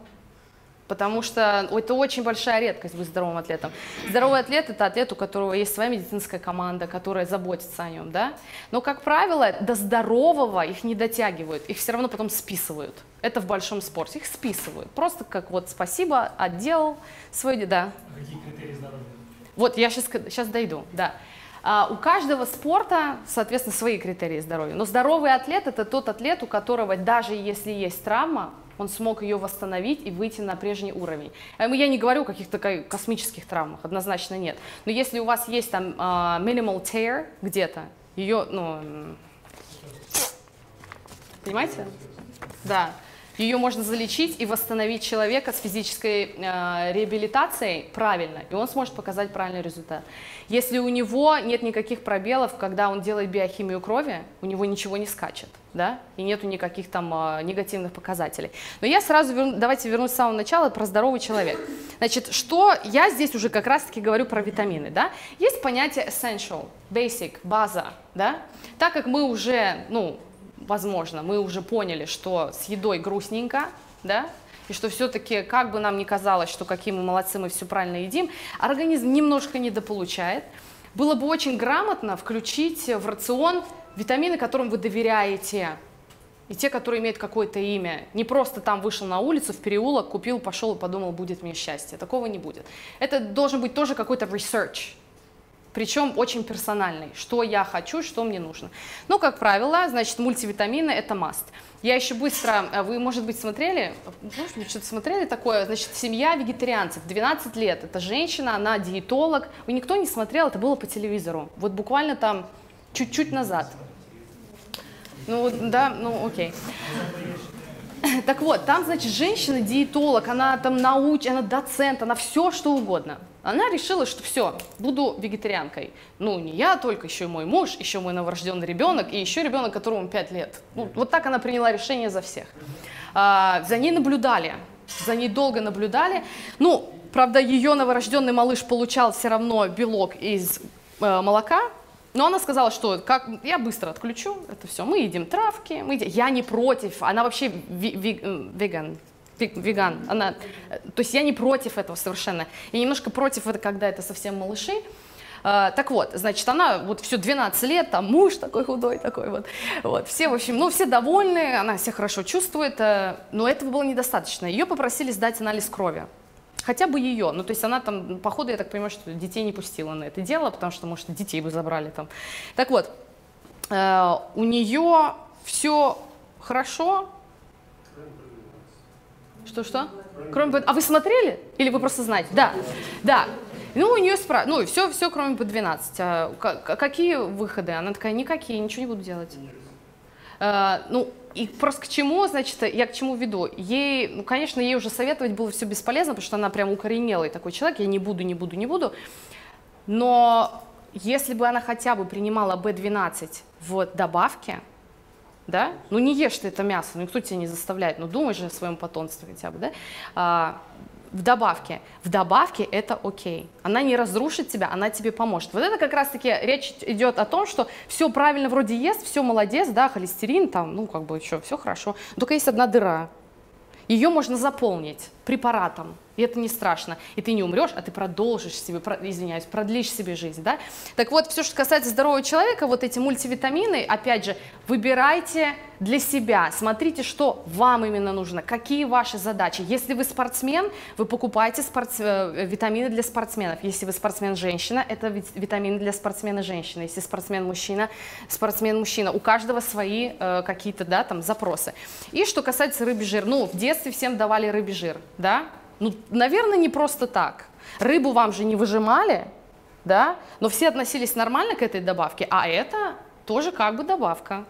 Потому что это очень большая редкость быть здоровым атлетом. Здоровый атлет – это атлет, у которого есть своя медицинская команда, которая заботится о нем, да? Но, как правило, до здорового их не дотягивают, их все равно потом списывают. Это в большом спорте, их списывают. Просто как вот спасибо, отделал свой… Да. Какие критерии здоровья? Вот, я сейчас дойду, да. У каждого спорта, соответственно, свои критерии здоровья. Но здоровый атлет – это тот атлет, у которого даже если есть травма, он смог ее восстановить и выйти на прежний уровень. Я не говорю о каких-то космических травмах, однозначно нет. Но если у вас есть там minimal tear где-то, ее, ну, понимаете? Да. Ее можно залечить и восстановить человека с физической реабилитацией правильно, и он сможет показать правильный результат. Если у него нет никаких пробелов, когда он делает биохимию крови, у него ничего не скачет, да, и нету никаких там негативных показателей. Но я сразу давайте вернусь с самого начала про здоровый человек. Значит, что я здесь уже как раз-таки говорю про витамины, да? Есть понятие essential, basic, база, да? Так как мы уже, ну, возможно, мы уже поняли, что с едой грустненько, да, и что все-таки, как бы нам ни казалось, что какие мы молодцы, мы все правильно едим, организм немножко недополучает. Было бы очень грамотно включить в рацион витамины, которым вы доверяете, и те, которые имеют какое-то имя. Не просто там вышел на улицу, в переулок, купил, пошел и подумал, будет мне счастье. Такого не будет. Это должен быть тоже какой-то research. Причем очень персональный, что я хочу, что мне нужно. Ну, как правило, значит, мультивитамины – это must. Я еще быстро, вы, может быть, смотрели, может быть, что-то смотрели такое, значит, семья вегетарианцев, 12 лет, это женщина, она диетолог. Никто не смотрел, это было по телевизору, вот буквально там чуть-чуть назад. Ну, да, ну, окей. Так вот, там, значит, женщина-диетолог, она там она доцент, она все, что угодно. Она решила, что все, буду вегетарианкой. Ну, не я только, еще и мой муж, еще мой новорожденный ребенок, и еще ребенок, которому 5 лет. Ну, вот так она приняла решение за всех. За ней наблюдали, за ней долго наблюдали. Ну, правда, ее новорожденный малыш получал все равно белок из молока, но она сказала, что как, я быстро отключу это все, мы едим травки, я не против, она вообще веган, она, то есть я не против этого совершенно, я немножко против это, когда это совсем малыши. Так вот, значит, она вот все 12 лет, там муж такой худой, такой вот, вот, все, в общем, ну, все довольны, она себя хорошо чувствует, но этого было недостаточно, ее попросили сдать анализ крови. Хотя бы ее, ну то есть она там, походу, я так понимаю, что детей не пустила на это дело, потому что, может, детей бы забрали там. Так вот, у нее все хорошо. Что-что? Кроме... А вы смотрели? Или вы просто знаете? Да, да. Ну, у нее спра... ну, все кроме по 12. А какие выходы? Она такая, никакие, ничего не буду делать. Ну, и просто к чему, значит, я к чему веду? Ей, ну, конечно, ей уже советовать было все бесполезно, потому что она прям укоренелый такой человек, я не буду. Но если бы она хотя бы принимала B12 в добавке, да, ну не ешь ты это мясо, ну никто тебя не заставляет, ну думай же о своем потомстве хотя бы, да, в добавке это окей, она не разрушит тебя, она тебе поможет. Вот это как раз-таки речь идет о том, что все правильно вроде ест, все молодец, да, холестерин там, ну как бы еще, все хорошо, только есть одна дыра, ее можно заполнить препаратом, и это не страшно, и ты не умрешь, а ты продлишь себе жизнь, да. Так вот, все, что касается здорового человека, вот эти мультивитамины, опять же, выбирайте для себя, смотрите, что вам именно нужно, какие ваши задачи. Если вы спортсмен, вы покупаете витамины для спортсменов, если вы спортсмен-женщина, это витамины для спортсмена-женщины, если спортсмен-мужчина, спортсмен-мужчина, у каждого свои какие-то, да, там, запросы. И что касается рыбий жир, ну, в детстве всем давали рыбий жир, да. Ну, наверное, не просто так. Рыбу вам же не выжимали, да? Но все относились нормально к этой добавке, а это тоже как бы добавка.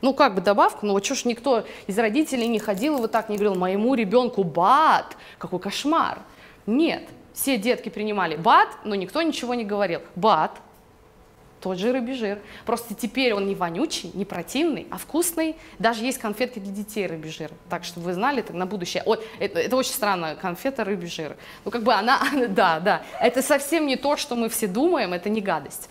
Ну, как бы добавка, ну, вот что ж никто из родителей не ходил и вот так не говорил, моему ребенку БАД, какой кошмар. Нет, все детки принимали БАД, но никто ничего не говорил. БАД, тот же рыбий жир, просто теперь он не вонючий, не противный, а вкусный. Даже есть конфетки для детей рыбий жир, так что вы знали, так на будущее. Ой, это очень странно, конфета рыбий жир. Ну как бы она, да, это совсем не то, что мы все думаем, это не гадость.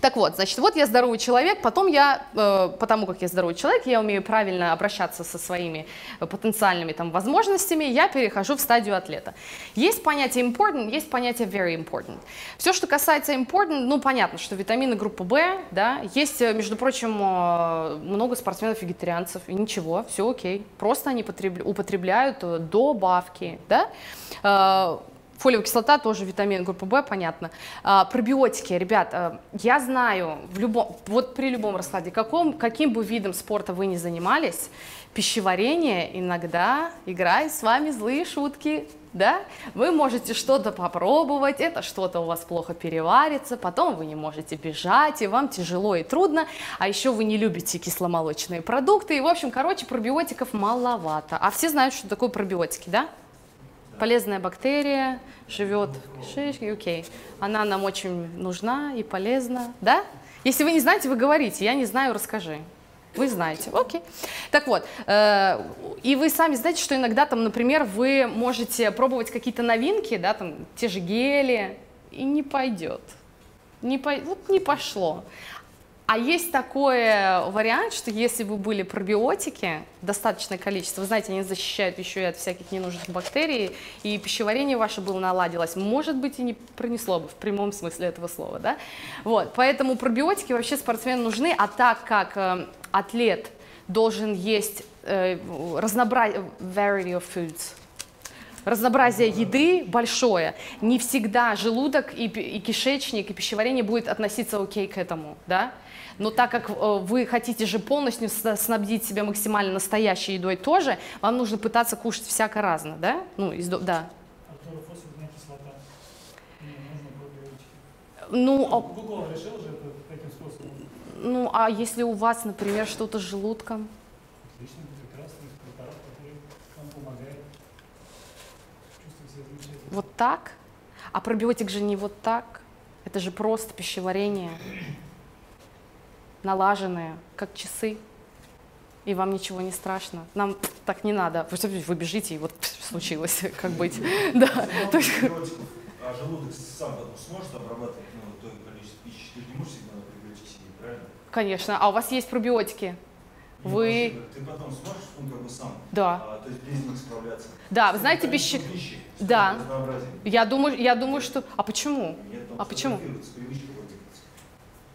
Так вот, значит, вот я здоровый человек, потом я, потому как я здоровый человек, я умею правильно обращаться со своими потенциальными там возможностями, я перехожу в стадию атлета. Есть понятие important, есть понятие very important. Все, что касается important, ну, понятно, что витамины группы В, да, есть, между прочим, много спортсменов-вегетарианцев, и ничего, все окей, просто они употребляют добавки, да. Фолиевая кислота тоже витамин группы В, понятно. Пробиотики, ребят, я знаю, при любом раскладе, каким бы видом спорта вы ни занимались, пищеварение иногда играет с вами злые шутки, да? Вы можете что-то попробовать, это что-то у вас плохо переварится, потом вы не можете бежать, и вам тяжело и трудно, а еще вы не любите кисломолочные продукты, и, в общем, короче, пробиотиков маловато. А все знают, что такое пробиотики, да? Полезная бактерия, живет в кишечнике, окей. Она нам очень нужна и полезна, да? Если вы не знаете, вы говорите, я не знаю, расскажи. Вы знаете, окей. Так вот, и вы сами знаете, что иногда, там, например, вы можете пробовать какие-то новинки, да, там, те же гели, и не пойдет, вот не пошло. А есть такой вариант, что если бы были пробиотики, достаточное количество, вы знаете, они защищают еще и от всяких ненужных бактерий, и пищеварение ваше было наладилось, может быть, и не пронесло бы в прямом смысле этого слова, да? Вот, поэтому пробиотики вообще спортсменам нужны, а так как атлет должен есть разнообразие еды большое, не всегда желудок и кишечник, и пищеварение будет относиться окей к этому, да? Но так как вы хотите же полностью снабдить себя максимально настоящей едой тоже, вам нужно пытаться кушать всяко разное, да? Ну, да. Ну, Google решил же таким способом. Ну, а если у вас, например, что-то с желудком? Отлично, прекрасный препарат, который вам помогает. Вот так? А пробиотик же не вот так. Это же просто пищеварение, налаженное, как часы. И вам ничего не страшно. Нам так не надо. Вы бежите, и вот случилось, как быть. А желудок сам сможет обрабатывать то количество пищи? Ты не можешь всегда на пробиотике сидеть, правильно? Конечно. А у вас есть пробиотики? Вы... Ты потом сможешь, как бы сам, да. То есть без них справляться. Да, вы знаете, пищи. Да. Я думаю, что... А почему? Нет, а почему? Привычка.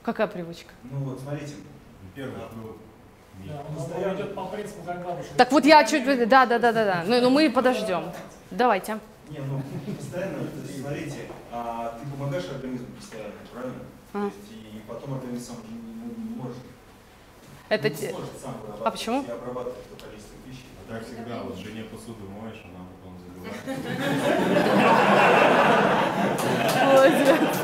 Какая привычка? Ну вот, смотрите, первое, Он идет по принципу, как бабушка. Так вот я чуть... Да. Ну мы подождем. Давайте. Не, ну постоянно, смотрите, ты помогаешь организму постоянно, правильно? А. То есть, и потом организм сам не может. Это... Не сможет сам обрабатывать. А почему? И обрабатывать это количество пищи. Так всегда, вот жене посуду моешь, она потом забывает.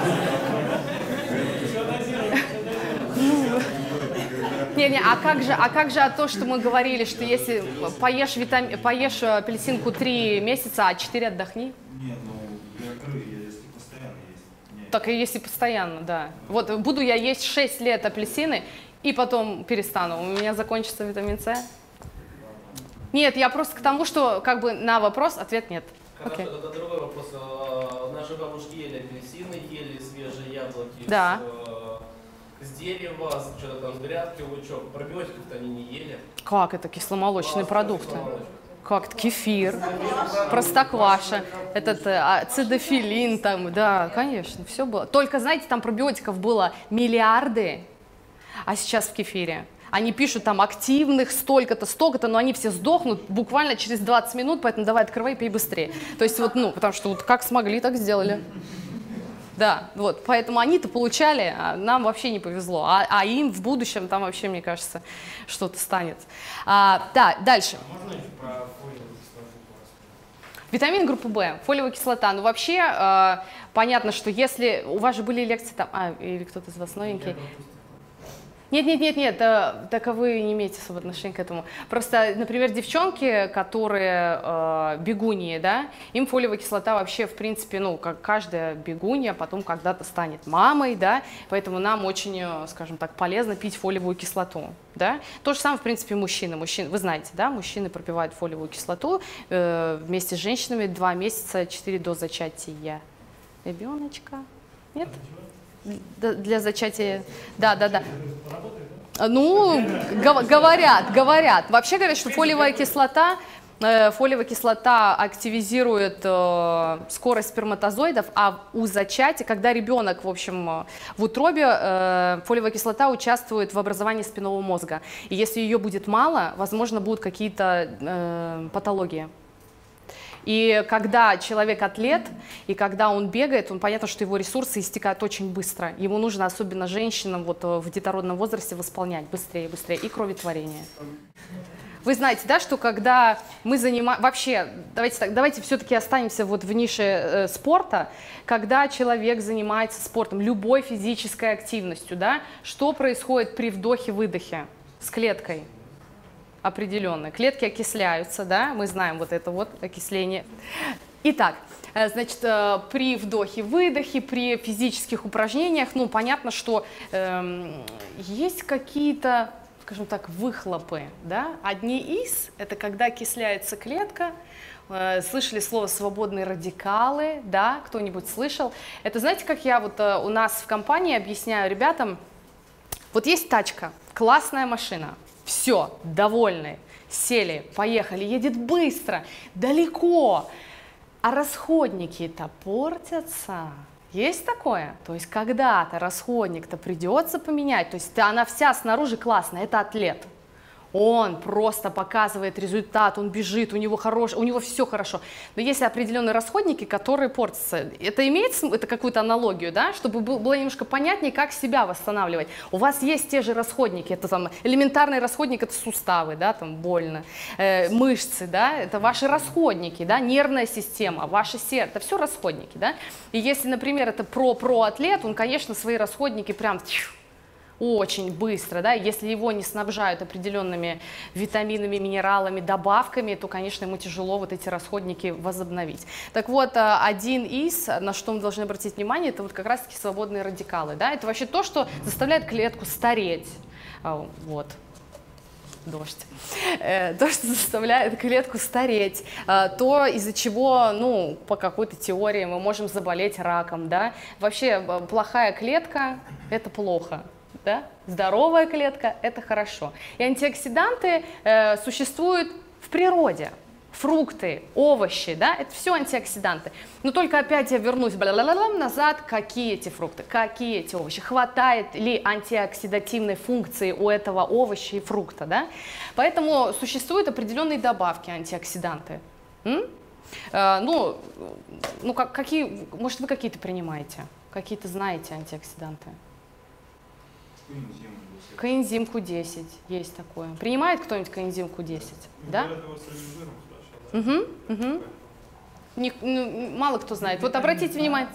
А как же то, что мы говорили, что если поешь апельсинку 3 месяца, а 4 отдохни? Нет, ну, я говорю, если постоянно есть. Так и если постоянно, да. Вот буду я есть 6 лет апельсины, и потом перестану. У меня закончится витамин С. Нет, я просто к тому, что как бы на вопрос ответ нет. Окей. Это другой вопрос. Наши бабушки ели апельсины, ели свежие яблоки. Да. С дерева, что-то там, с грядки, лучок, пробиотиков-то они не ели. Как это кисломолочные продукты? Как это? Кефир, простокваша, этот цидофилин, там, да, конечно, все было. Только, знаете, там пробиотиков было миллиарды, а сейчас в кефире. Они пишут там активных столько-то, столько-то, но они все сдохнут буквально через 20 минут, поэтому давай открывай, пей быстрее. То есть вот, ну, потому что вот как смогли, так сделали. Да, вот, поэтому они-то получали, а нам вообще не повезло, а им в будущем там вообще, мне кажется, что-то станет. Да, дальше. Можно еще про фолиевую кислоту? Витамин группы В, фолиевая кислота. Ну, вообще, понятно, что если... У вас же были лекции там... или кто-то из вас новенький? Нет, таковы не имеете особо отношения к этому. Просто, например, девчонки, которые бегуньи, да, им фолиевая кислота вообще, в принципе, ну, как каждая бегунья потом когда-то станет мамой, да, поэтому нам очень, скажем так, полезно пить фолиевую кислоту, да. То же самое, в принципе, мужчины, вы знаете, да, мужчины пропивают фолиевую кислоту вместе с женщинами 2 месяца, 4 до зачатия ребеночка, нет? Для зачатия, да. Ну, говорят. Вообще говорят, что фолиевая кислота активизирует скорость сперматозоидов, а у зачатия, когда ребенок, в общем, в утробе, фолиевая кислота участвует в образовании спинного мозга. И если ее будет мало, возможно, будут какие-то патологии. И когда человек атлет, и когда он бегает, он понятно, что его ресурсы истекают очень быстро. Ему нужно, особенно женщинам, вот в детородном возрасте восполнять быстрее и кроветворение. Вы знаете, да, что когда мы занимаемся... Вообще, давайте все-таки останемся вот в нише спорта. Когда человек занимается спортом, любой физической активностью, да, что происходит при вдохе-выдохе с клеткой? Определенно. Клетки окисляются, да, мы знаем вот это вот окисление. Итак, значит, при вдохе-выдохе, при физических упражнениях, ну, понятно, что есть какие-то, скажем так, выхлопы, да. Одни из, это когда окисляется клетка, слышали слово «свободные радикалы», да, кто-нибудь слышал. Это, знаете, как я вот у нас в компании объясняю ребятам, вот есть тачка, классная машина. Все, довольны, сели, поехали, едет быстро, далеко, а расходники-то портятся. Есть такое? То есть когда-то расходник-то придется поменять, то есть она вся снаружи классная, это атлет. Он просто показывает результат, он бежит, у него все хорошо. Но есть определенные расходники, которые портятся. Это имеет какую-то аналогию, да? Чтобы было немножко понятнее, как себя восстанавливать. У вас есть те же расходники. Это там, элементарный расходник – это суставы, да, там больно, мышцы, да, это ваши расходники, да, нервная система, ваше сердце, это все расходники, да. И если, например, это про-атлет, он, конечно, свои расходники прям... очень быстро, да, если его не снабжают определенными витаминами, минералами, добавками, то, конечно, ему тяжело вот эти расходники возобновить. Так вот, один из, на что мы должны обратить внимание, это вот как раз-таки свободные радикалы, да, это вообще то, что заставляет клетку стареть, вот. Дождь. То, что заставляет клетку стареть, то, из-за чего, ну, по какой-то теории мы можем заболеть раком, да. Вообще, плохая клетка – это плохо. Да? Здоровая клетка – это хорошо. И антиоксиданты существуют в природе. фрукты, овощи, да, это все антиоксиданты. Но только опять я вернусь назад, какие эти фрукты, какие эти овощи, хватает ли антиоксидативной функции у этого овоща и фрукта, да? Поэтому существуют определенные добавки, антиоксиданты. Какие, может, вы какие-то принимаете, какие-то знаете антиоксиданты? Коэнзимку 10 есть такое. Принимает кто-нибудь коэнзимку 10? Да? Мало кто знает. Вот обратите внимание.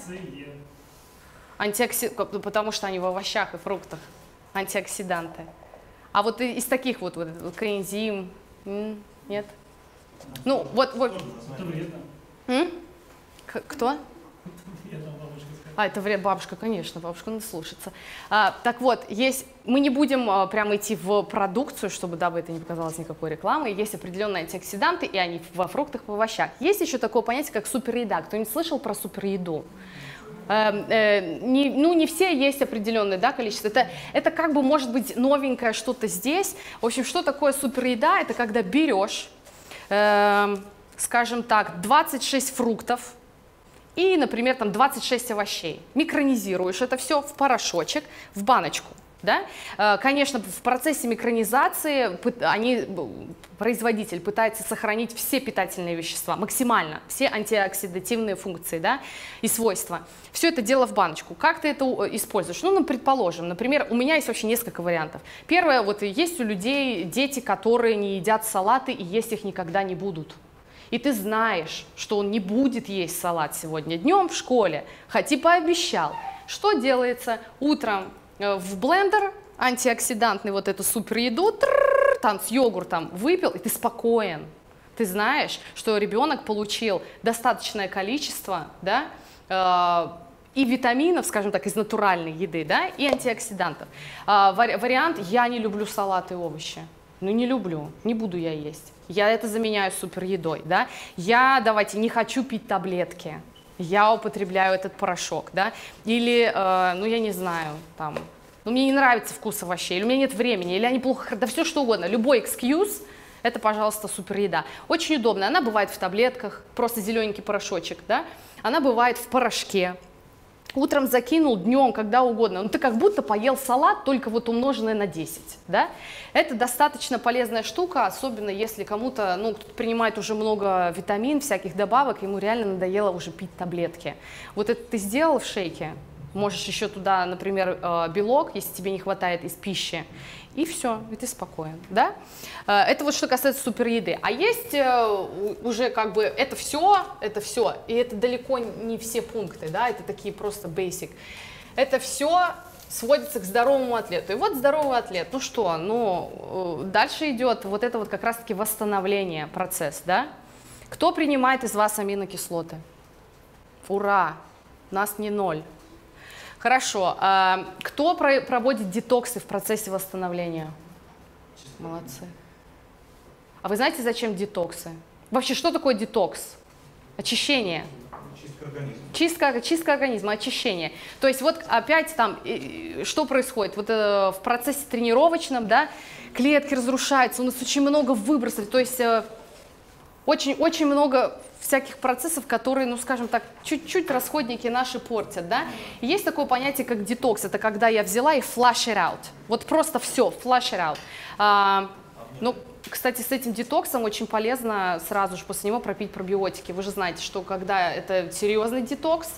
Потому что они в овощах и фруктах. Антиоксиданты. А вот из таких вот коэнзим, нет? Ну, вот. Кто? А, это вред бабушка, конечно, бабушка надо слушаться. Так вот, мы не будем прямо идти в продукцию, чтобы, дабы это не показалось никакой рекламы. Есть определенные антиоксиданты, и они во фруктах, в овощах. Есть еще такое понятие, как супереда. Кто-нибудь слышал про супереду? Не все есть определенное, да, количество. Это как бы может быть новенькое что-то здесь. В общем, что такое супереда? Это когда берешь, скажем так, 26 фруктов, и, например, там 26 овощей. Микронизируешь это все в порошочек, в баночку. Да? Конечно, в процессе микронизации производитель пытается сохранить все питательные вещества максимально, все антиоксидативные функции, да, и свойства. Все это дело в баночку. Как ты это используешь? Ну, предположим, например, у меня есть вообще несколько вариантов. Первое, вот есть у людей дети, которые не едят салаты и есть их никогда не будут. И ты знаешь, что он не будет есть салат сегодня днем в школе, хоть и пообещал. Что делается? Утром в блендер антиоксидантный вот эту супереду, там с йогуртом выпил, и ты спокоен. Ты знаешь, что ребенок получил достаточное количество, да, и витаминов, скажем так, из натуральной еды, да, и антиоксидантов. Вариант «я не люблю салаты и овощи». Ну, не люблю, не буду я есть. Я это заменяю супередой, да? Давайте, не хочу пить таблетки, я употребляю этот порошок, да? Или, я не знаю, там, мне не нравится вкус овощей, или у меня нет времени, или они плохо, да все что угодно, любой экскьюз, это, пожалуйста, супереда. Очень удобно, она бывает в таблетках, просто зелененький порошочек, да? Она бывает в порошке. Утром закинул, днем, когда угодно. Ну, ты как будто поел салат, только вот умноженное на 10. Да? Это достаточно полезная штука, особенно если кому-то, кто-то принимает уже много витамин, всяких добавок, ему реально надоело уже пить таблетки. Вот это ты сделал в шейке, можешь еще туда, например, белок, если тебе не хватает из пищи, и все, и ты спокоен, да? Это вот что касается супереды. А есть уже как бы это все, и это далеко не все пункты, да, это такие просто basic. Это все сводится к здоровому атлету. И вот здоровый атлет, дальше идет вот это вот как раз-таки восстановление, процесс, да? Кто принимает из вас аминокислоты? Ура, нас не ноль. Хорошо. Кто проводит детоксы в процессе восстановления? Молодцы. А вы знаете, зачем детоксы? Вообще, что такое детокс? Очищение. Чистка организма. Чистка организма, очищение. То есть вот опять там, что происходит? Вот в процессе тренировочном, да, клетки разрушаются, у нас очень много выбросов, то есть очень много всяких процессов, которые, чуть-чуть расходники наши портят, да. Есть такое понятие, как детокс, это когда я взяла и flush it out, вот просто все, flush it out. Кстати, с этим детоксом очень полезно сразу же после него пропить пробиотики. Вы же знаете, что когда это серьезный детокс,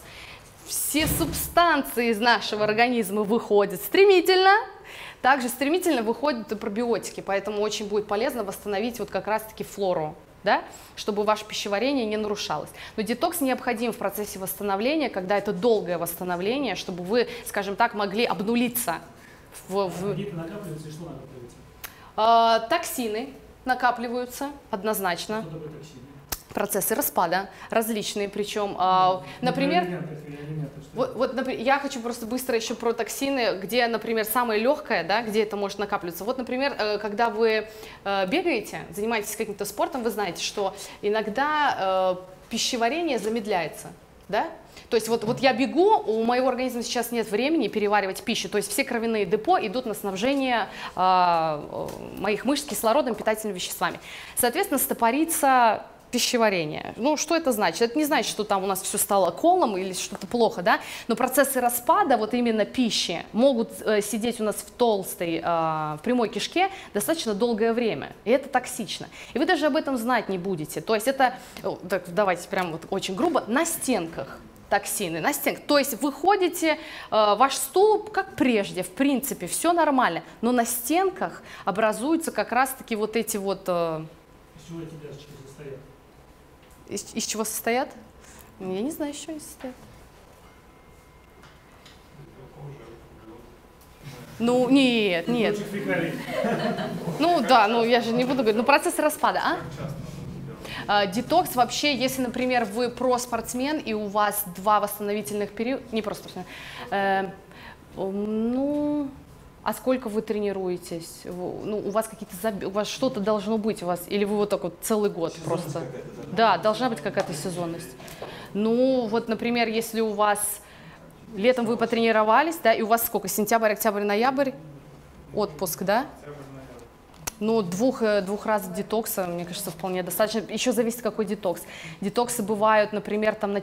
все субстанции из нашего организма выходят стремительно. Также стремительно выходят и пробиотики, поэтому очень будет полезно восстановить вот как раз-таки флору. Да, чтобы ваше пищеварение не нарушалось. Но детокс необходим в процессе восстановления, когда это долгое восстановление, чтобы вы, скажем так, могли обнулиться. Где-то накапливается, и что накапливается? Токсины накапливаются однозначно. Что такое токсины? Процессы распада различные, причем, например, я хочу просто быстро еще про токсины, где, например, самое легкое, да, где это может накапливаться. Вот, например, когда вы бегаете, занимаетесь каким-то спортом, вы знаете, что иногда пищеварение замедляется, да? То есть вот я бегу, у моего организма сейчас нет времени переваривать пищу, то есть все кровяные депо идут на снабжение моих мышц кислородом, питательными веществами. Соответственно, стопорится пищеварения. Ну, что это значит? Это не значит, что там у нас все стало колом или что-то плохо, да? Но процессы распада вот именно пищи могут сидеть у нас в толстой, в прямой кишке достаточно долгое время. И это токсично. И вы даже об этом знать не будете. То есть это, так, давайте прям вот очень грубо, на стенках. Токсины на стенках. То есть вы ходите, ваш стул как прежде, в принципе, все нормально, но на стенках образуются как раз-таки вот эти вот... Из чего состоят? Я не знаю, из чего они состоят. Ну, нет, нет. Ну, да, ну я же не буду говорить. Ну, процесс распада, а? Детокс вообще, если, например, вы про-спортсмен и у вас два восстановительных периода, не про-спортсмен, ну, а сколько вы тренируетесь? Ну, у вас какие-то, у вас что-то должно быть у вас, или вы вот так вот целый год просто? Да, должна быть какая-то сезонность. Ну, вот, например, если у вас летом вы потренировались, да, и у вас сколько? Сентябрь, октябрь, ноябрь, отпуск, да? Ну, двух раз детокса, мне кажется, вполне достаточно. Еще зависит, какой детокс. Детоксы бывают, например, там на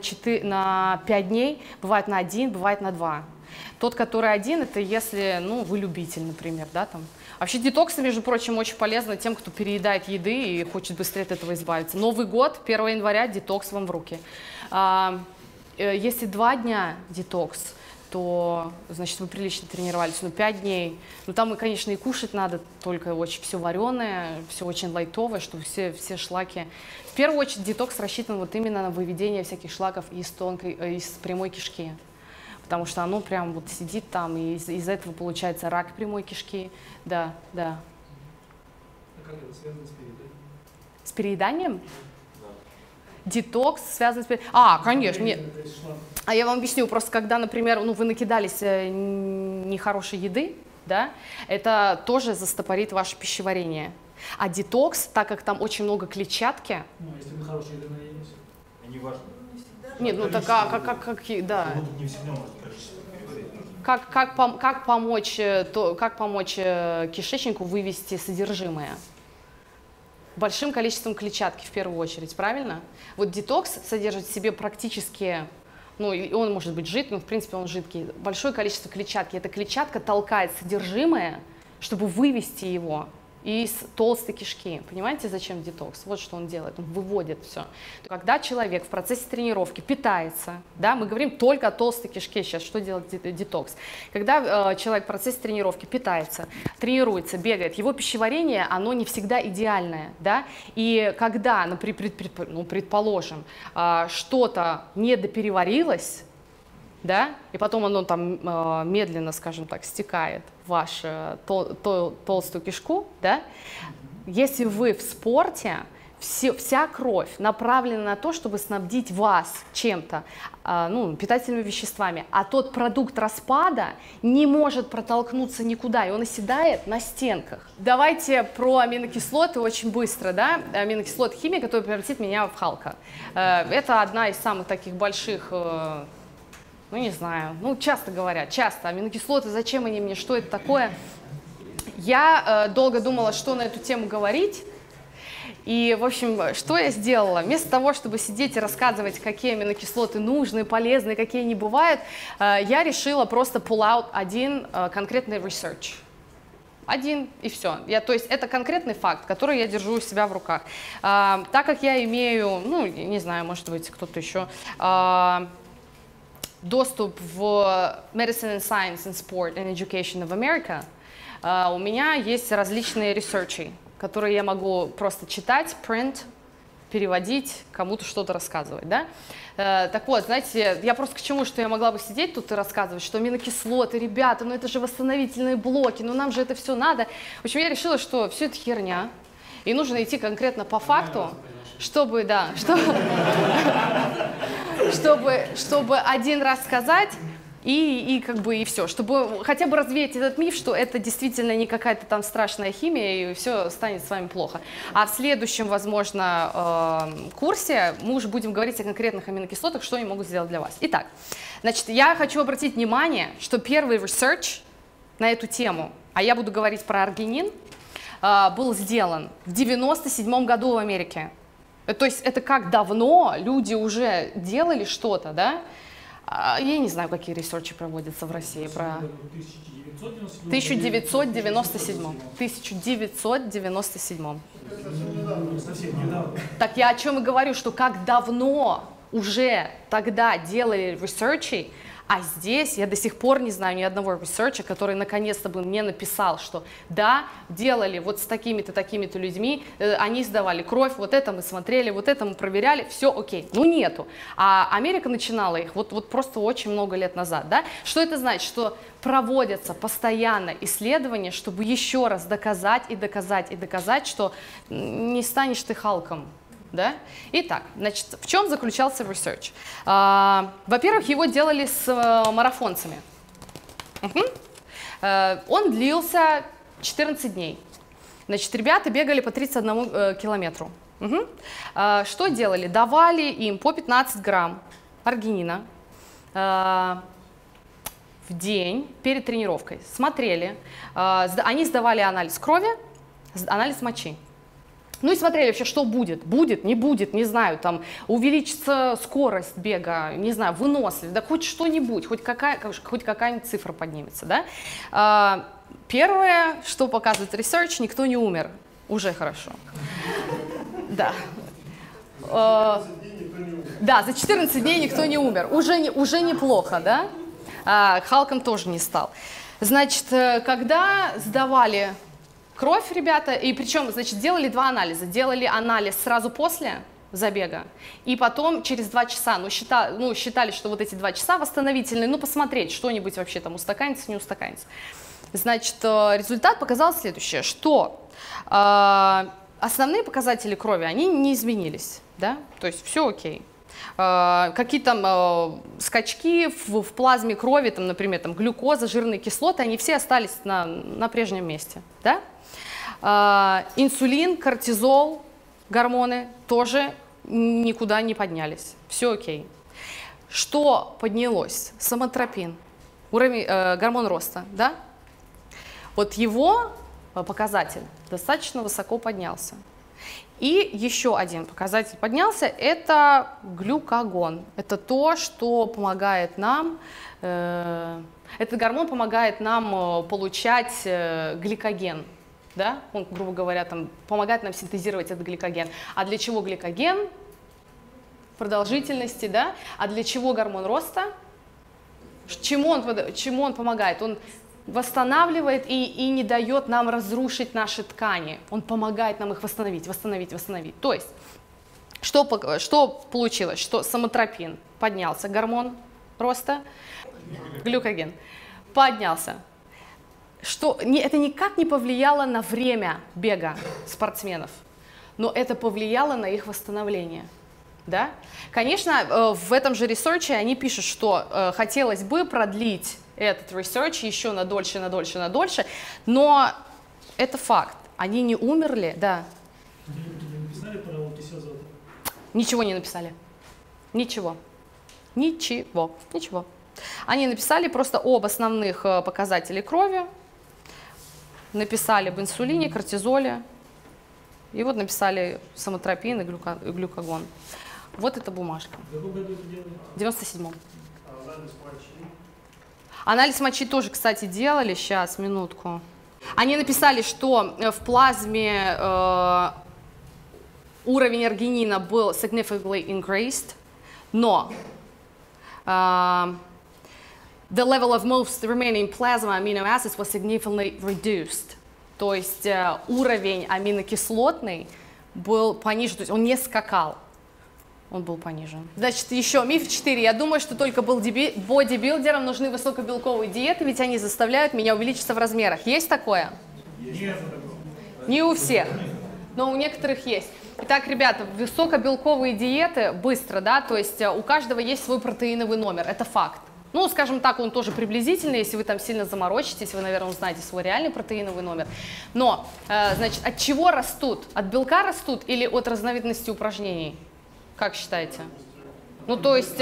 5 дней, бывает на 1, бывает на 2. Тот, который один, это если, ну, вы любитель, например, да, там. Вообще детоксы, между прочим, очень полезны тем, кто переедает еды и хочет быстрее от этого избавиться. Новый год, 1 января, детокс вам в руки. Если 2 дня детокс, то, значит, вы прилично тренировались, ну, 5 дней. Ну, там, и, конечно, и кушать надо, только очень все вареное, все очень лайтовое, чтобы все шлаки... В первую очередь детокс рассчитан вот именно на выведение всяких шлаков из прямой кишки, потому что оно прям вот сидит там, и из-за этого получается рак прямой кишки. Да, да. А как это связано с перееданием? С перееданием? Детокс связан с... А, конечно, нет. А я вам объясню, просто когда, например, ну, вы накидались нехорошей еды, да, это тоже застопорит ваше пищеварение. А детокс, так как там очень много клетчатки... Ну, если вы хорошей еды наедитесь, не важно. Нет, ну так как да. Не всегда можно количество переварить. Как помочь кишечнику вывести содержимое? Большим количеством клетчатки в первую очередь, правильно? Вот детокс содержит в себе практически, ну, он может быть жидким, в принципе, он жидкий, большое количество клетчатки. Эта клетчатка толкает содержимое, чтобы вывести его из толстой кишки. Понимаете, зачем детокс? Вот что он делает, он выводит все. Когда человек в процессе тренировки питается, да, мы говорим только о толстой кишке сейчас, что делает детокс. Когда человек в процессе тренировки питается, тренируется, бегает, его пищеварение, оно не всегда идеальное, да, и когда, ну, предположим, что-то недопереварилось, да, и потом оно там медленно, скажем так, стекает в вашу толстую кишку, да, если вы в спорте, вся кровь направлена на то, чтобы снабдить вас чем-то, ну, питательными веществами, а тот продукт распада не может протолкнуться никуда, и он оседает на стенках. Давайте про аминокислоты очень быстро, да, аминокислот химии, который превратит меня в Халка. Это одна из самых таких больших... Ну, не знаю, ну, часто говорят, часто, аминокислоты, зачем они мне, что это такое? Я долго думала, что на эту тему говорить, и, в общем, что я сделала? Вместо того, чтобы сидеть и рассказывать, какие аминокислоты нужны, полезны, какие не бывают, я решила просто pull out один конкретный research. Один, и все. То есть это конкретный факт, который я держу у себя в руках. Так как я имею, ну, не знаю, может быть, кто-то еще... доступ в Medicine and Science and Sport and Education of America, у меня есть различные ресерчи, которые я могу просто читать, print, переводить, кому-то что-то рассказывать, да? Так вот, знаете, я просто к чему, что я могла бы сидеть тут и рассказывать, что аминокислоты, ребята, ну это же восстановительные блоки, ну нам же это все надо. В общем, я решила, что все это херня, и нужно идти конкретно по факту, чтобы, да, чтобы один раз сказать и как бы и все, чтобы хотя бы развеять этот миф, что это действительно не какая-то там страшная химия и все станет с вами плохо. А в следующем, возможно, курсе мы уже будем говорить о конкретных аминокислотах, что они могут сделать для вас. Итак, значит, я хочу обратить внимание, что первый research на эту тему, а я буду говорить про аргинин, был сделан в 1997 году в Америке. То есть это как давно люди уже делали что-то, да? Я не знаю, какие ресерчи проводятся в России. Про 1997. Так я о чем и говорю, что как давно уже тогда делали ресерчи, а здесь я до сих пор не знаю ни одного ресерча, который наконец-то бы мне написал, что да, делали вот с такими-то, такими-то людьми, они сдавали кровь, вот это мы смотрели, вот это мы проверяли, все окей. Ну нету. А Америка начинала их вот просто очень много лет назад, да? Что это значит? Что проводятся постоянно исследования, чтобы еще раз доказать и доказать и доказать, что не станешь ты Халком. Да? Итак, значит, в чем заключался research? Во-первых, его делали с марафонцами. Он длился 14 дней. Значит, ребята бегали по 31 километру. Что делали? Давали им по 15 грамм аргинина в день перед тренировкой. Смотрели. Они сдавали анализ крови, анализ мочи. Ну и смотрели вообще, что будет. Будет, не знаю, там увеличится скорость бега, не знаю, выносливость, да хоть что-нибудь, хоть какая-нибудь цифра поднимется, да. Первое, что показывает research, никто не умер. Уже хорошо. Да. Да, за 14 дней никто не умер. Уже неплохо, да. Халком тоже не стал. Значит, когда сдавали кровь, ребята, и причем, значит, делали два анализа. Делали анализ сразу после забега и потом через 2 часа. Ну, считали, что вот эти 2 часа восстановительные, ну, посмотреть, что-нибудь вообще там устаканится, не устаканится. Значит, результат показал следующее, что основные показатели крови, они не изменились, да, то есть все окей. Какие-то там скачки в плазме крови, там, например, там, глюкоза, жирные кислоты, они все остались на прежнем месте, да? Инсулин, кортизол, гормоны тоже никуда не поднялись. Все окей. Что поднялось? Соматотропин, уровень, гормон роста, да? Вот его показатель достаточно высоко поднялся. И еще один показатель поднялся, это глюкагон. Это то, что помогает нам, этот гормон помогает нам получать гликоген. Да? Он, грубо говоря, там, помогает нам синтезировать этот гликоген. А для чего гликоген? Продолжительности, да? А для чего гормон роста? Чему он помогает? Он восстанавливает и не дает нам разрушить наши ткани. Он помогает нам их восстановить. То есть, что получилось? Что соматотропин поднялся, гормон роста, глюкоген поднялся. Это никак не повлияло на время бега спортсменов, но это повлияло на их восстановление. Да? Конечно, в этом же ресерче они пишут, что хотелось бы продлить этот ресерч еще надольше, но это факт. Они не умерли, да. Не написали про окисозод? Ничего не написали. Ничего. Они написали просто об основных показателях крови, написали об инсулине, кортизоле, и вот написали соматотропин и глюкагон. Вот эта бумажка. В каком году это делали? В 97-м. Анализ мочи тоже, кстати, делали. Сейчас, минутку. Они написали, что в плазме уровень аргинина был significantly increased, но the level of most remaining plasma amino acids was significantly reduced. То есть уровень аминокислотный был понижен, то есть он не скакал. Он был понижен. Значит, еще миф 4. Я думаю, что только бодибилдерам нужны высокобелковые диеты, ведь они заставляют меня увеличиться в размерах. Есть такое? Нет. Не у всех, но у некоторых есть. Итак, ребята, высокобелковые диеты быстро, да, то есть у каждого есть свой протеиновый номер, это факт. Ну, скажем так, он тоже приблизительный, если вы там сильно заморочитесь, вы, наверное, узнаете свой реальный протеиновый номер. Но, значит, от чего растут? От белка растут или от разновидности упражнений? Как считаете? Ну, то есть...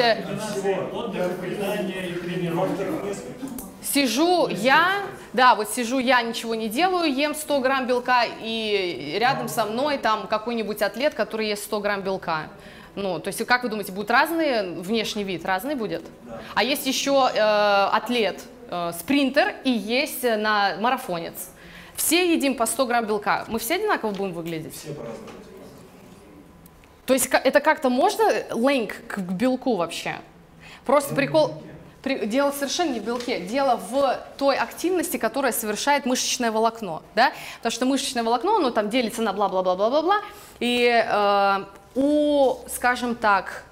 Сижу я, да, вот сижу я, ничего не делаю, ем 100 грамм белка, и рядом со мной там какой-нибудь атлет, который ест 100 грамм белка. Ну, то есть, как вы думаете, будет разный внешний вид? Разный будет? Да. А есть еще атлет, спринтер, и есть на марафонец. Все едим по 100 грамм белка. Мы все одинаково будем выглядеть? Все по-разному. То есть, это как-то можно линк к белку вообще? Просто прикол... Дело совершенно не в белке, дело в той активности, которая совершает мышечное волокно, да, потому что мышечное волокно, оно там делится на бла-бла-бла-бла-бла-бла, и у, скажем так,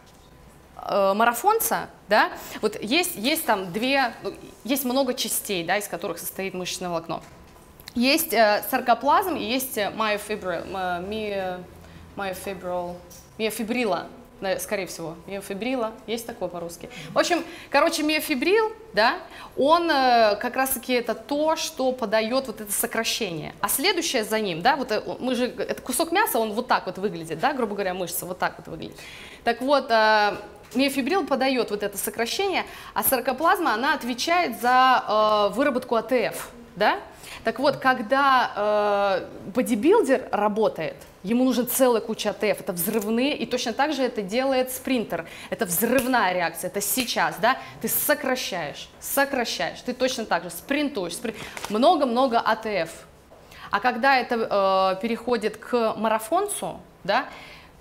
марафонца, да, вот есть там есть много частей, да, из которых состоит мышечное волокно. Есть саркоплазм и есть миофибрила. Скорее всего, миофибрила, есть такое по-русски. В общем, короче, миофибрил, да, он как раз-таки это то, что подает вот это сокращение. А следующее за ним, да, вот мы же, это кусок мяса, он вот так вот выглядит, да, грубо говоря, мышца вот так вот выглядит. Так вот, миофибрил подает вот это сокращение, а саркоплазма, она отвечает за выработку АТФ, да. Так вот, когда бодибилдер работает, ему нужен целая куча АТФ, это взрывные, и точно так же это делает спринтер, это взрывная реакция, это сейчас, да, ты сокращаешь, ты точно так же спринтуешь, много-много АТФ. А когда это переходит к марафонцу, да,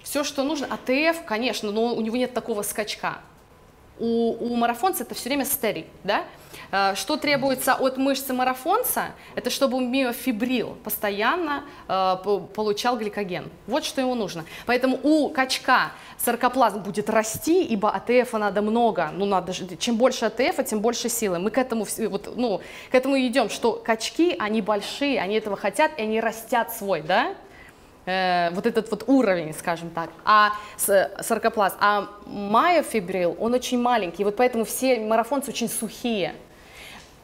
все, что нужно, АТФ, конечно, но у него нет такого скачка. У марафонца это все время steady, да? Что требуется от мышцы марафонца, это чтобы миофибрил постоянно получал гликоген. Вот что ему нужно. Поэтому у качка саркоплазм будет расти, ибо АТФ надо много. Ну, надо, чем больше АТФ, тем больше силы. Мы к этому, вот, ну, к этому идем, что качки, они большие, они этого хотят, и они растят свой, да? Вот этот вот уровень, скажем так, а саркоплазм, а миофибрил, он очень маленький, вот поэтому все марафонцы очень сухие.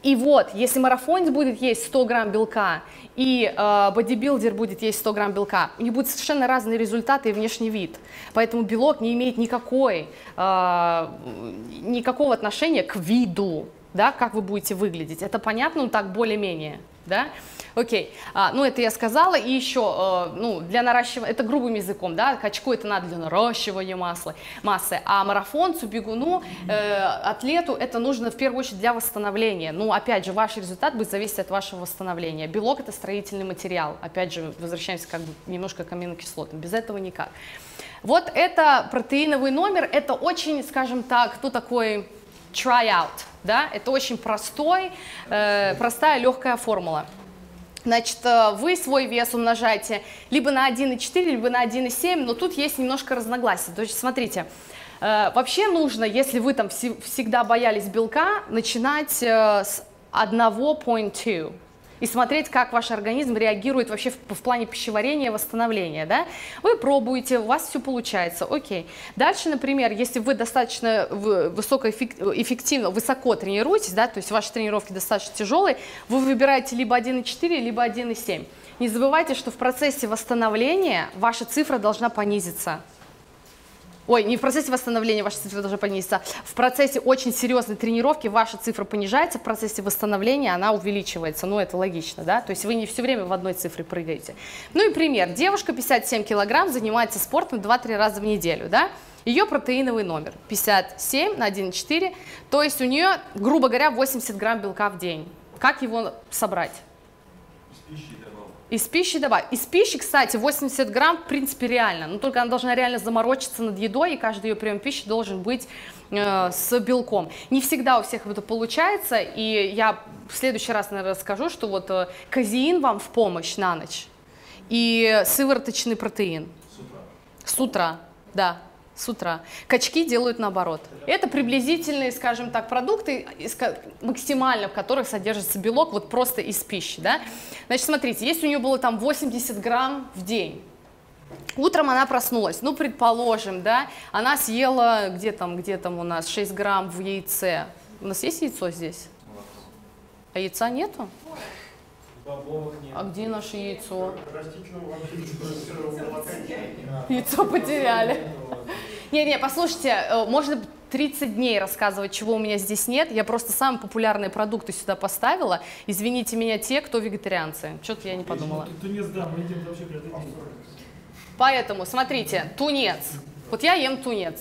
И вот, если марафонец будет есть 100 грамм белка, и бодибилдер будет есть 100 грамм белка, у них будут совершенно разные результаты и внешний вид, поэтому белок не имеет никакого отношения к виду, да, как вы будете выглядеть, это понятно, ну так более-менее, да? Окей, ну это я сказала, и еще, ну, для наращивания, это грубым языком, да, качку это надо для наращивания массы, а марафонцу, бегуну, атлету это нужно в первую очередь для восстановления, ну, опять же, ваш результат будет зависеть от вашего восстановления, белок это строительный материал, опять же, возвращаемся как бы немножко к аминокислотам, без этого никак. Вот это протеиновый номер, это очень, скажем так, кто такой try out, да, это очень простая легкая формула. Значит, вы свой вес умножаете либо на 1,4, либо на 1,7, но тут есть немножко разногласий. То есть, смотрите, вообще нужно, если вы там всегда боялись белка, начинать с 1,2 и смотреть, как ваш организм реагирует вообще в плане пищеварения, восстановления, да? Вы пробуете, у вас все получается, окей. Дальше, например, если вы достаточно эффективно, высоко тренируетесь, да, то есть ваши тренировки достаточно тяжелые, вы выбираете либо 1,4, либо 1,7. Не забывайте, что в процессе восстановления ваша цифра должна понизиться. Ой, не в процессе восстановления ваша цифра должна понизиться. В процессе очень серьезной тренировки ваша цифра понижается, в процессе восстановления она увеличивается. Ну, это логично, да? То есть вы не все время в одной цифре прыгаете. Ну и пример. Девушка 57 килограмм, занимается спортом 2-3 раза в неделю, да? Ее протеиновый номер 57 на 1,4. То есть у нее, грубо говоря, 80 грамм белка в день. Как его собрать? Из пищи добавить. Из пищи, кстати, 80 грамм, в принципе, реально. Но только она должна реально заморочиться над едой, и каждый ее прием пищи должен быть с белком. Не всегда у всех это получается, и я в следующий раз, наверное, расскажу, что вот казеин вам в помощь на ночь, и сывороточный протеин. С утра, да. С утра. Качки делают наоборот. Это приблизительные, скажем так, продукты, максимально в которых содержится белок, вот просто из пищи, да? Значит, смотрите, если у нее было там 80 грамм в день, утром она проснулась, ну, предположим, да, она съела, где там у нас 6 грамм в яйце. У нас есть яйцо здесь? А яйца нету? А где наше яйцо? Яйцо потеряли. Не, послушайте, можно 30 дней рассказывать, чего у меня здесь нет. Я просто самые популярные продукты сюда поставила. Извините меня те, кто вегетарианцы. Что-то я не подумала. Тунец, да, мы едим вообще при этом. Поэтому, смотрите, тунец. Вот я ем тунец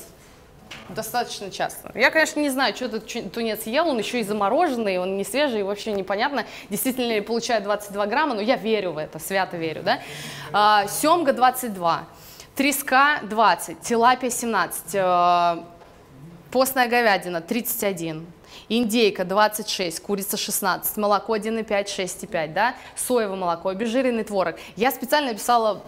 достаточно часто. Я, конечно, не знаю, что этот тунец ел, он еще и замороженный, он не свежий, вообще непонятно, действительно ли получает 22 грамма, но я верю в это, свято верю, да. Семга 22, треска 20, тилапия 17, постная говядина 31, индейка 26, курица 16, молоко 1,5, 6,5, да, соевое молоко, обезжиренный творог. Я специально писала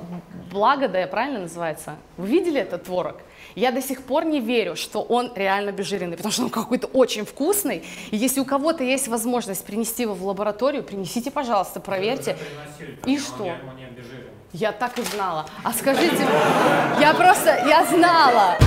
благодая, правильно называется? Вы видели этот творог? Я до сих пор не верю, что он реально обезжиренный, потому что он какой-то очень вкусный. И если у кого-то есть возможность принести его в лабораторию, принесите, пожалуйста, проверьте. И что? Я так и знала. А скажите, я просто, я знала.